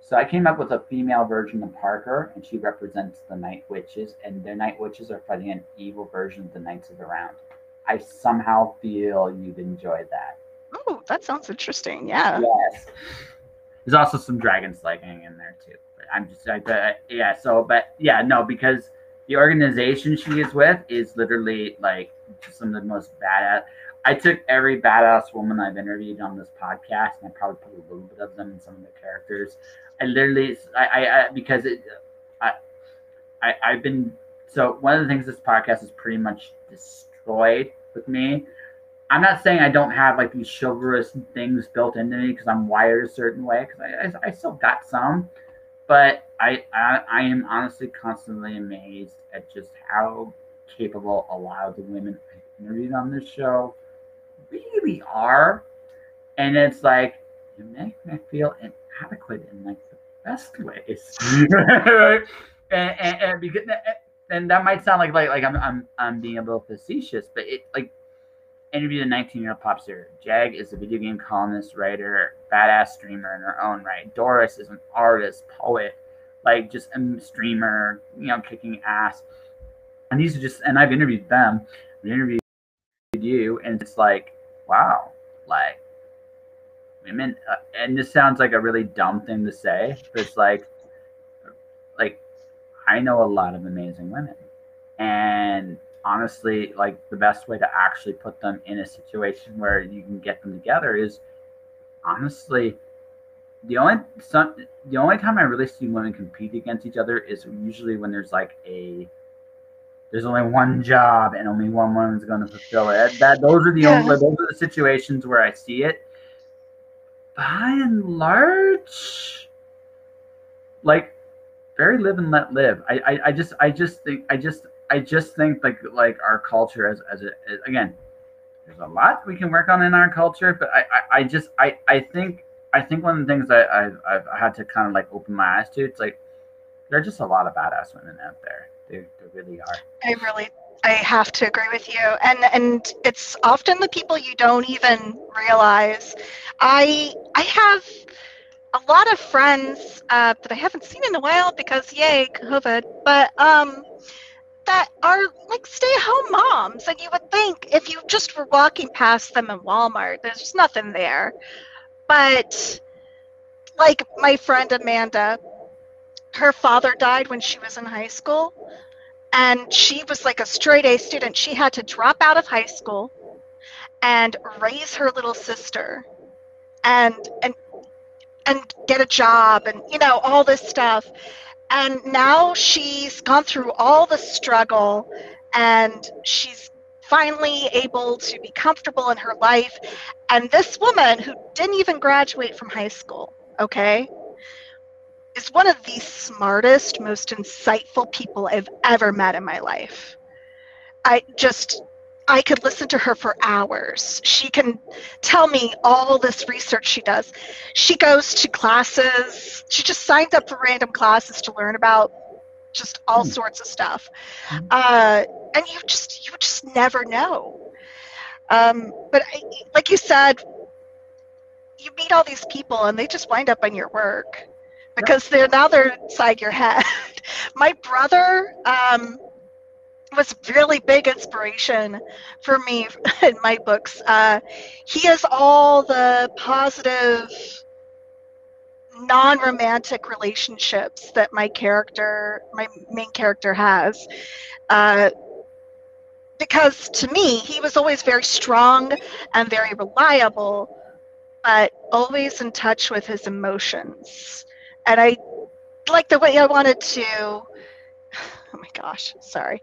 So I came up with a female version of Parker, and she represents the Night Witches, and the Night Witches are fighting an evil version of the Knights of the Round. I somehow feel you'd enjoy that. Oh, that sounds interesting. Yeah. Yes. There's also some dragon slaying in there too. But I'm just like, yeah. So, but yeah, no, because the organization she is with is literally like some of the most badass. I took every badass woman I've interviewed on this podcast, and I probably put a little bit of them in some of the characters. So one of the things this podcast is pretty much destroyed with me. I'm not saying I don't have like these chivalrous things built into me because I'm wired a certain way, because I still got some, but I am honestly constantly amazed at just how capable a lot of the women I've interviewed on this show really are. And it's like, you make me feel inadequate in like the best ways. and that might sound like I'm being a little facetious, but it like interviewed a 19-year-old pop singer. Jag is a video game columnist, writer, badass streamer in her own right. Doris is an artist, poet, like just a streamer, you know, kicking ass. And these are just, and I've interviewed them, I interviewed you, and it's like, wow, like women, and this sounds like a really dumb thing to say, but it's like I know a lot of amazing women, and honestly, like the best way to actually put them in a situation where you can get them together is honestly the only time I really see women compete against each other is usually when there's like there's only one job and only one woman's going to fulfill it. Those are the situations where I see it. By and large, like very live and let live. I just think like our culture as again, there's a lot we can work on in our culture, but I think one of the things I've had to kind of like open my eyes to, it's like there are just a lot of badass women out there. They really are. I have to agree with you, and it's often the people you don't even realize. I have a lot of friends that I haven't seen in a while because yay COVID, but that are like stay-at-home moms, and you would think if you just were walking past them in Walmart, there's just nothing there. But like my friend Amanda, her father died when she was in high school. And she was like a straight-A student. She had to drop out of high school and raise her little sister and get a job and, you know, all this stuff. And now she's gone through all the struggle, and she's finally able to be comfortable in her life. And this woman who didn't even graduate from high school, okay, is one of the smartest, most insightful people I've ever met in my life. I could listen to her for hours. She can tell me all this research she does. She goes to classes. She just signed up for random classes to learn about just all sorts of stuff. And you just never know. But like you said, you meet all these people and they just wind up on your work because they're inside your head. My brother, was really big inspiration for me in my books. He is all the positive, non-romantic relationships that my main character has. Because to me, he was always very strong and very reliable, but always in touch with his emotions. And I like the way I wanted to... Oh my gosh, sorry.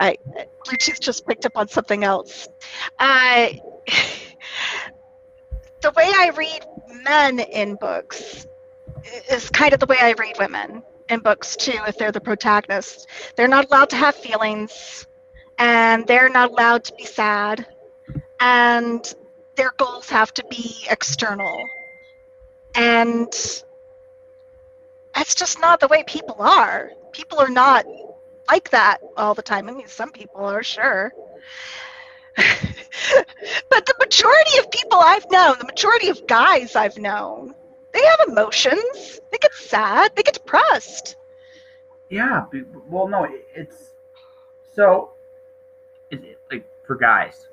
Bluetooth just picked up on something else. The way I read men in books is kind of the way I read women in books too, if they're the protagonists. They're not allowed to have feelings, and they're not allowed to be sad, and their goals have to be external. And that's just not the way people are. People are not like that all the time. I mean, some people are, sure. But the majority of people I've known, the majority of guys I've known, they have emotions. They get sad. They get depressed. Yeah. Well, no, it's... So, like, for guys,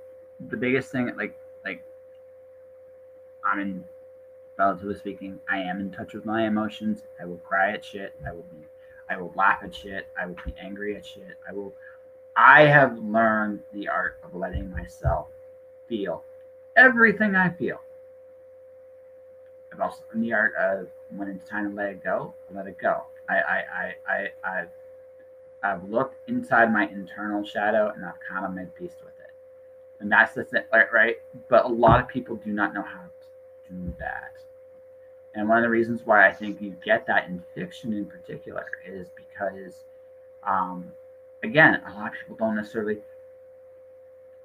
the biggest thing, like, I mean, relatively speaking, I am in touch with my emotions. I will cry at shit. I will laugh at shit. I will be angry at shit. I have learned the art of letting myself feel everything I feel. I've also learned the art of when it's time to let it go, let it go. I've looked inside my internal shadow, and I've kind of made peace with it. And that's the thing, right? But a lot of people do not know how to do that. And one of the reasons why I think you get that in fiction in particular is because, again, a lot of people don't necessarily.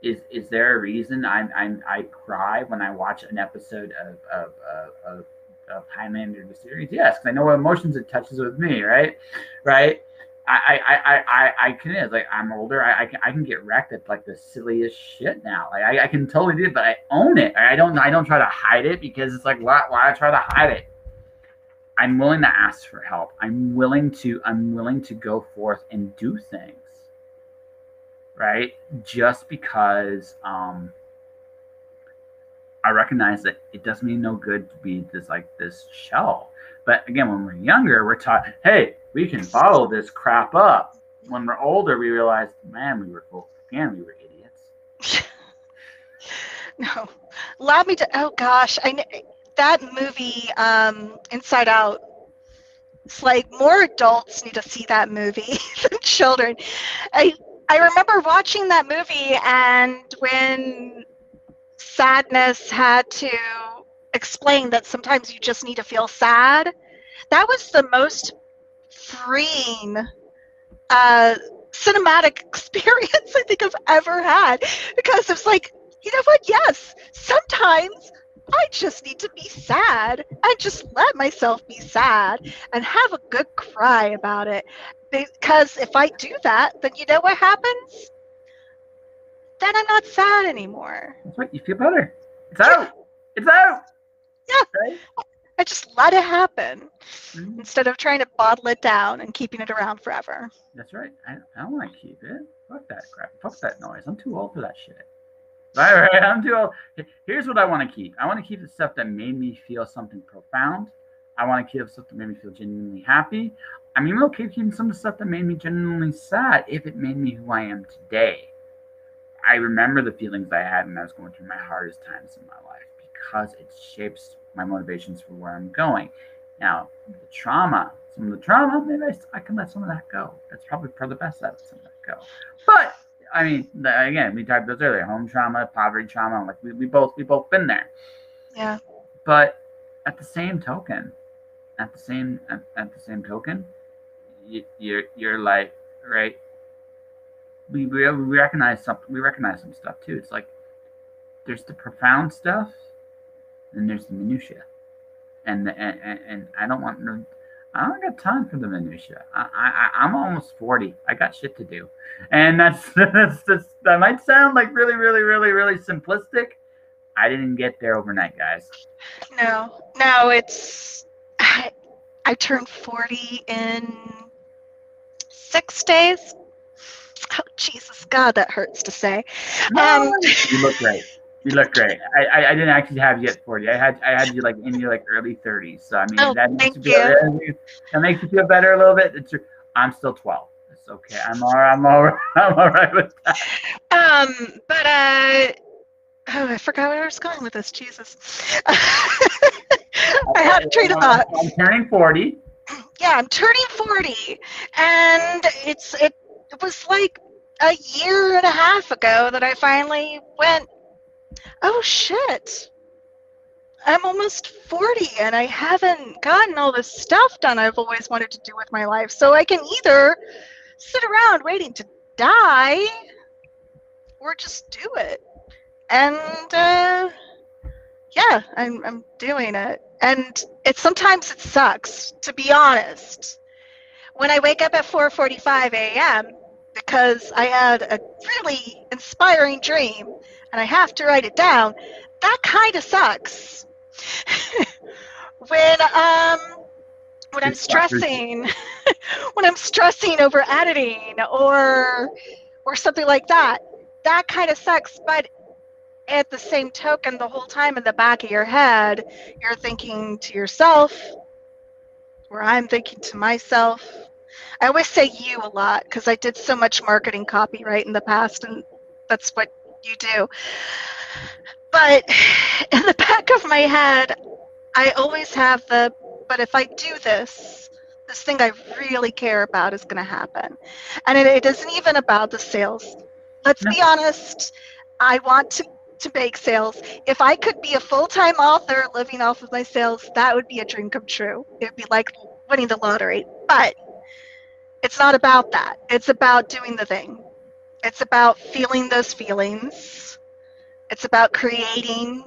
Is there a reason I cry when I watch an episode of Highlander the series? Yes, because I know what emotions it touches with me. Right. I can, like, I'm older. I can get wrecked at like the silliest shit now. Like I can totally do it, but I own it. I don't try to hide it, because it's like, why I try to hide it? I'm willing to ask for help. I'm willing to go forth and do things. Right? Just because I recognize that it doesn't mean no good to be just like this shell. But again, when we're younger, we're taught, hey, we can bottle this crap up. When we're older, we realize, man, we were cool. Man, we were idiots. No. Allow me to, oh gosh. That movie, Inside Out, it's like more adults need to see that movie than children. I remember watching that movie, and when sadness had to explain that sometimes you just need to feel sad, that was the most freeing cinematic experience I think I've ever had, because it's like, you know what, yes, sometimes I just need to be sad and just let myself be sad and have a good cry about it, because if I do that, then you know what happens? Then I'm not sad anymore. That's right, you feel better. It's out. It's out. Yeah. Right? I just let it happen instead of trying to bottle it down and keeping it around forever. That's right. I don't want to keep it. Fuck that crap. Fuck that noise. I'm too old for that shit. All right. I'm too old. Here's what I want to keep. I want to keep the stuff that made me feel something profound. I want to keep stuff that made me feel genuinely happy. I'm even okay keeping some of the stuff that made me genuinely sad if it made me who I am today. I remember the feelings I had when I was going through my hardest times in my life, because it shapes my motivations for where I'm going. Now, the trauma is some of the trauma, maybe I can let some of that go. That's probably for the best that some of that go. But I mean, again, we talked about this earlier: home trauma, poverty trauma. Like we both been there. Yeah. But at the same token, you're like, right? We recognize some stuff too. It's like there's the profound stuff, and there's the minutia. And I don't got time for the minutia. I'm almost 40. I got shit to do, and that might sound like really, really, really, really simplistic. I didn't get there overnight, guys. No, it's I turned 40 in 6 days. Oh Jesus, God, that hurts to say. You look great. You look great. I didn't actually have you at 40. I had you like in your like early 30s. So I mean, that makes you feel better a little bit. It's your, I'm still 12. It's okay. I'm all right with that. But oh, I forgot where I was going with this. Jesus. I had a train of thought. I'm turning 40. Yeah, I'm turning 40, and it was like a year and a half ago that I finally went, oh shit, I'm almost 40 and I haven't gotten all this stuff done I've always wanted to do with my life. So I can either sit around waiting to die or just do it. And yeah, I'm doing it. And sometimes it sucks, to be honest. When I wake up at 4:45 a.m. because I had a really inspiring dream and I have to write it down, that kind of sucks. When I'm stressing, when I'm stressing over editing or something like that, that kind of sucks. But at the same token, the whole time in the back of your head, you're thinking to yourself, where I'm thinking to myself. I always say you a lot because I did so much marketing copyright in the past, and that's what you do. But in the back of my head, I always have the, but if I do this, this thing I really care about is going to happen. And it isn't even about the sales. Let's be honest. I want to make sales. If I could be a full-time author living off of my sales, that would be a dream come true. It would be like winning the lottery. But it's not about that. It's about doing the thing. It's about feeling those feelings. It's about creating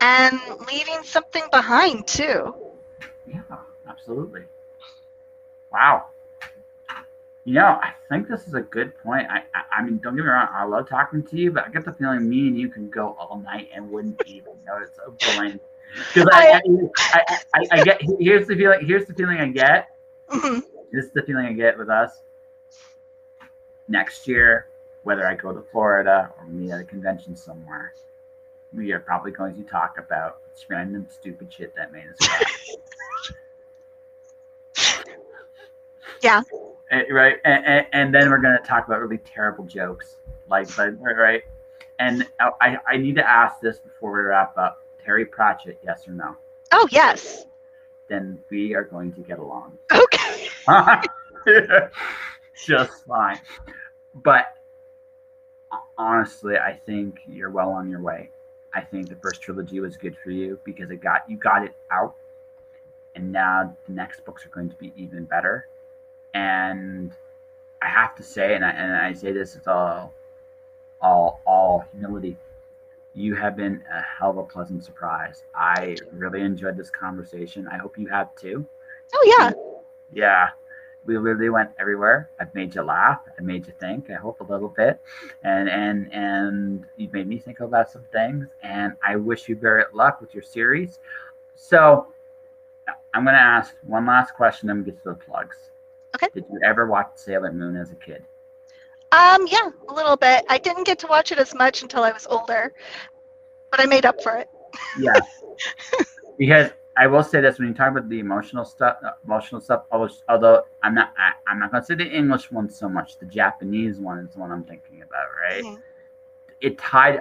and leaving something behind too. Yeah, absolutely. Wow. You know, I think this is a good point. I mean, don't get me wrong. I love talking to you, but I get the feeling me and you can go all night and wouldn't even notice a blink. Because I get, here's the feeling I get. Mm-hmm. This is the feeling I get with us. Next year, whether I go to Florida or meet at a convention somewhere, we are probably going to talk about random stupid shit that made us laugh. Yeah. Right, and then we're gonna talk about really terrible jokes, but right. And I need to ask this before we wrap up: Terry Pratchett, yes or no? Oh yes. Then we are going to get along. Okay. Just fine. But honestly, I think you're well on your way. I think the first trilogy was good for you because you got it out, and now the next books are going to be even better. And I have to say, and I say this with all humility, you have been a hell of a pleasant surprise. I really enjoyed this conversation. I hope you have too. Oh yeah. Yeah, we really went everywhere. I've made you laugh. I made you think. I hope a little bit, and you made me think about some things. And I wish you very luck with your series. So I'm going to ask one last question, then we get to the plugs. Okay. Did you ever watch Sailor Moon as a kid? Yeah, a little bit. I didn't get to watch it as much until I was older, but I made up for it. Yeah. Because I will say this: when you talk about the emotional stuff, although I'm not going to say the English one so much. The Japanese one is the one I'm thinking about, right? Mm-hmm. It kind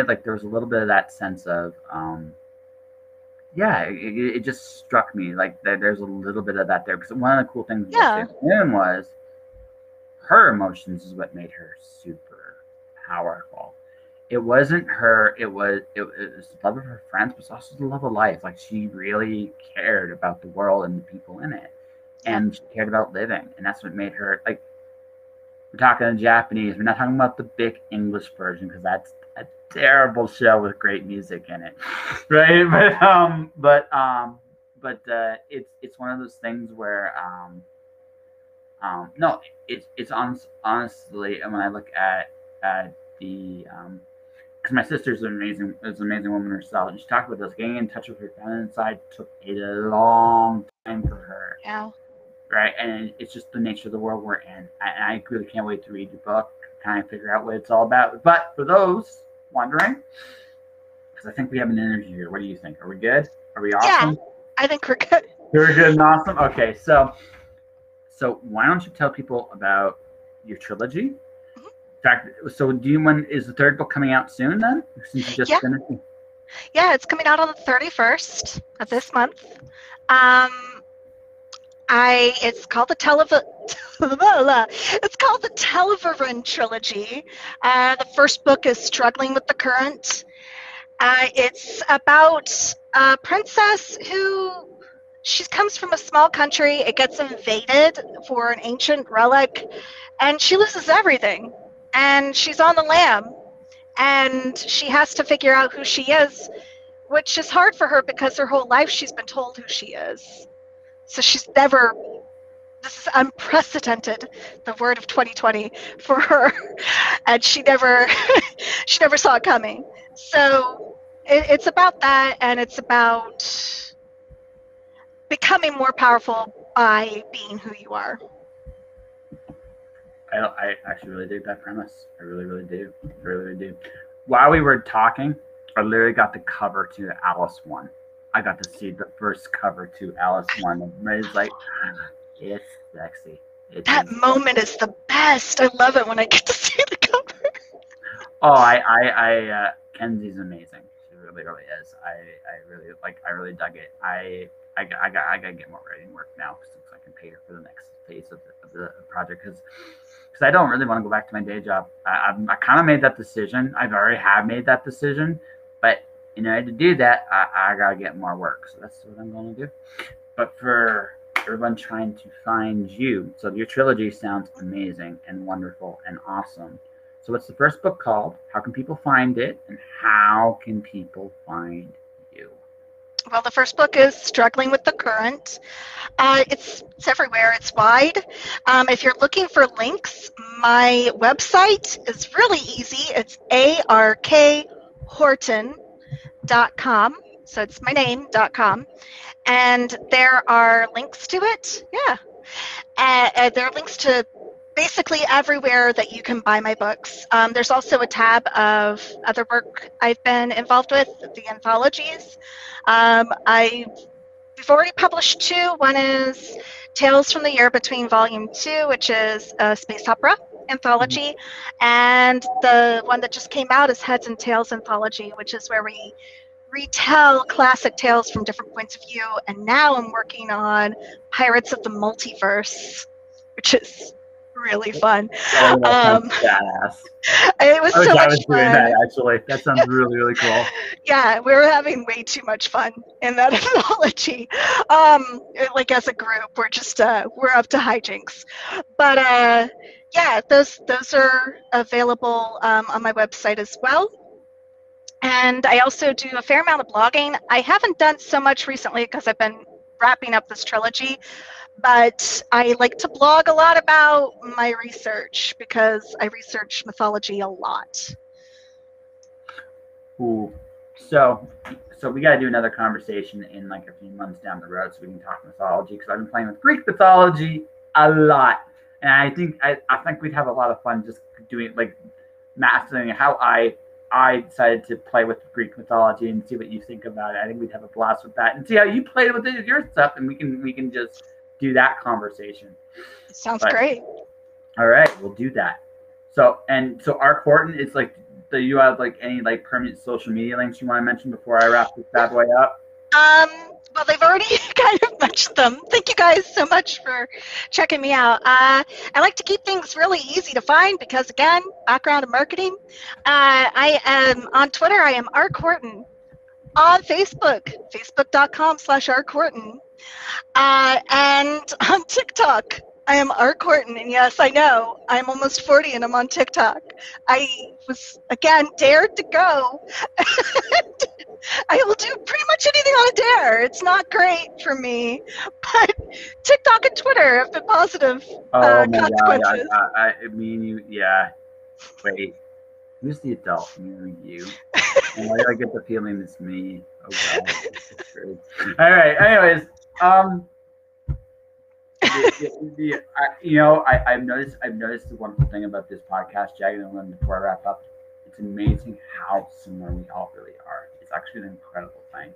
of like there was a little bit of that sense of yeah, it just struck me like that there's a little bit of that there, because one of the cool things was her emotions is what made her super powerful. It wasn't her, it was the love of her friends, but it's also the love of life. Like, she really cared about the world and the people in it, and she cared about living, and that's what made her, like, we're talking in Japanese, we're not talking about the big English version, because that's a terrible show with great music in it, right? But it's one of those things where honestly, and when I look at the because my sister's an amazing woman herself, and she talked about this, getting in touch with her feminine inside took a long time for her. Yeah. Right, and it's just the nature of the world we're in. I really can't wait to read your book, kind of figure out what it's all about. But for those wondering, because I think we have an interview here. What do you think? Are we good? Are we awesome? Yeah, I think we're good. We're good and awesome. Okay, so why don't you tell people about your trilogy? Mm-hmm. In fact, so is the third book coming out soon then? Since you just finished? Yeah, it's coming out on the 31st of this month. It's called the Telverin trilogy. The first book is Struggling with the Current. It's about a princess who, she comes from a small country. It gets invaded for an ancient relic, and she loses everything. And she's on the lam, and she has to figure out who she is, which is hard for her because her whole life she's been told who she is. So this is unprecedented, the word of 2020 for her, and she never saw it coming. So it's about that, and it's about becoming more powerful by being who you are. I actually really dig that premise. I really, really do. While we were talking, I literally got the cover to the Alice one. I got to see the first cover to Alice one, and Ray's like, it's sexy. That moment is the best. I love it when I get to see the cover. Oh, Kenzie's amazing. She really, really is. I really dug it. I gotta get more writing work now, since I can pay her for the next phase of the project, because I don't really want to go back to my day job. I kind of made that decision. I've already made that decision, but in order to do that, I gotta get more work. So that's what I'm gonna do. But for everyone trying to find you, so your trilogy sounds amazing and wonderful and awesome. So what's the first book called? How can people find it? And how can people find you? Well, the first book is Struggling with the Current. It's everywhere. It's wide. If you're looking for links, my website is really easy. It's ARK Horton.com, so it's my name.com, and there are links to it. There are links to basically everywhere that you can buy my books. There's also a tab of other work I've been involved with, the anthologies. We've already published two. One is Tales from the Year Between Volume Two, which is a space opera anthology, and the one that just came out is Heads and Tails Anthology, which is where we retell classic tales from different points of view. And now I'm working on Pirates of the Multiverse, which is really fun. It was so much fun. That sounds really, really cool. Yeah, we were having way too much fun in that anthology. Like, as a group, we're just we're up to hijinks, but yeah, those are available on my website as well. And I also do a fair amount of blogging. I haven't done so much recently because I've been wrapping up this trilogy, but I like to blog a lot about my research because I research mythology a lot. Ooh. So we got to do another conversation in like a few months down the road so we can talk mythology, because I've been playing with Greek mythology a lot. And I think we'd have a lot of fun just doing, like, mastering how I decided to play with Greek mythology and see what you think about it. I think we'd have a blast with that and see how you played with it with your stuff, and we can just do that conversation. Sounds great. All right, we'll do that. So R.K. Horton is like, do you have like any like permanent social media links you want to mention before I wrap this bad boy up? Well, they've already kind of mentioned them. Thank you guys so much for checking me out. I like to keep things really easy to find because, again, background in marketing. I am on Twitter. I am R. Horton. On Facebook, facebook.com/R. Horton. And on TikTok, I am R. Horton. And yes, I know, I'm almost 40 and I'm on TikTok. I was, again, dared to go. I will do pretty much anything on a dare. It's not great for me, but TikTok and Twitter have been positive consequences. God, I mean, you, yeah. Wait, who's the adult? Me or you? Why do I get the feeling it's me? Oh, God. All right. Anyways, I've noticed the wonderful thing about this podcast, Jag, and then before I wrap up, it's amazing how similar we all really are. It's actually an incredible thing,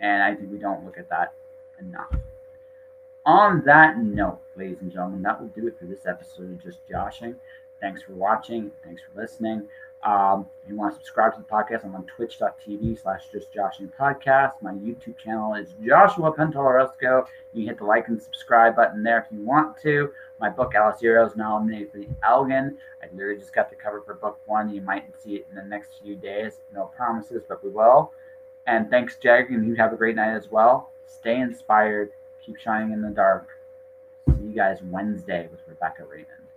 and I think we don't look at that enough. On that note, ladies and gentlemen, that will do it for this episode of Just Joshing. Thanks for watching. Thanks for listening. If you want to subscribe to the podcast, I'm on twitch.tv/JustJoshingPodcast. My YouTube channel is Joshua Pantalleresco. You can hit the like and subscribe button there if you want to. My book, Alice Zero, is nominated for the Elgin. I literally just got the cover for book one. You might see it in the next few days. No promises, but we will. And thanks, Jag, and you have a great night as well. Stay inspired. Keep shining in the dark. See you guys Wednesday with Rebecca Raymond.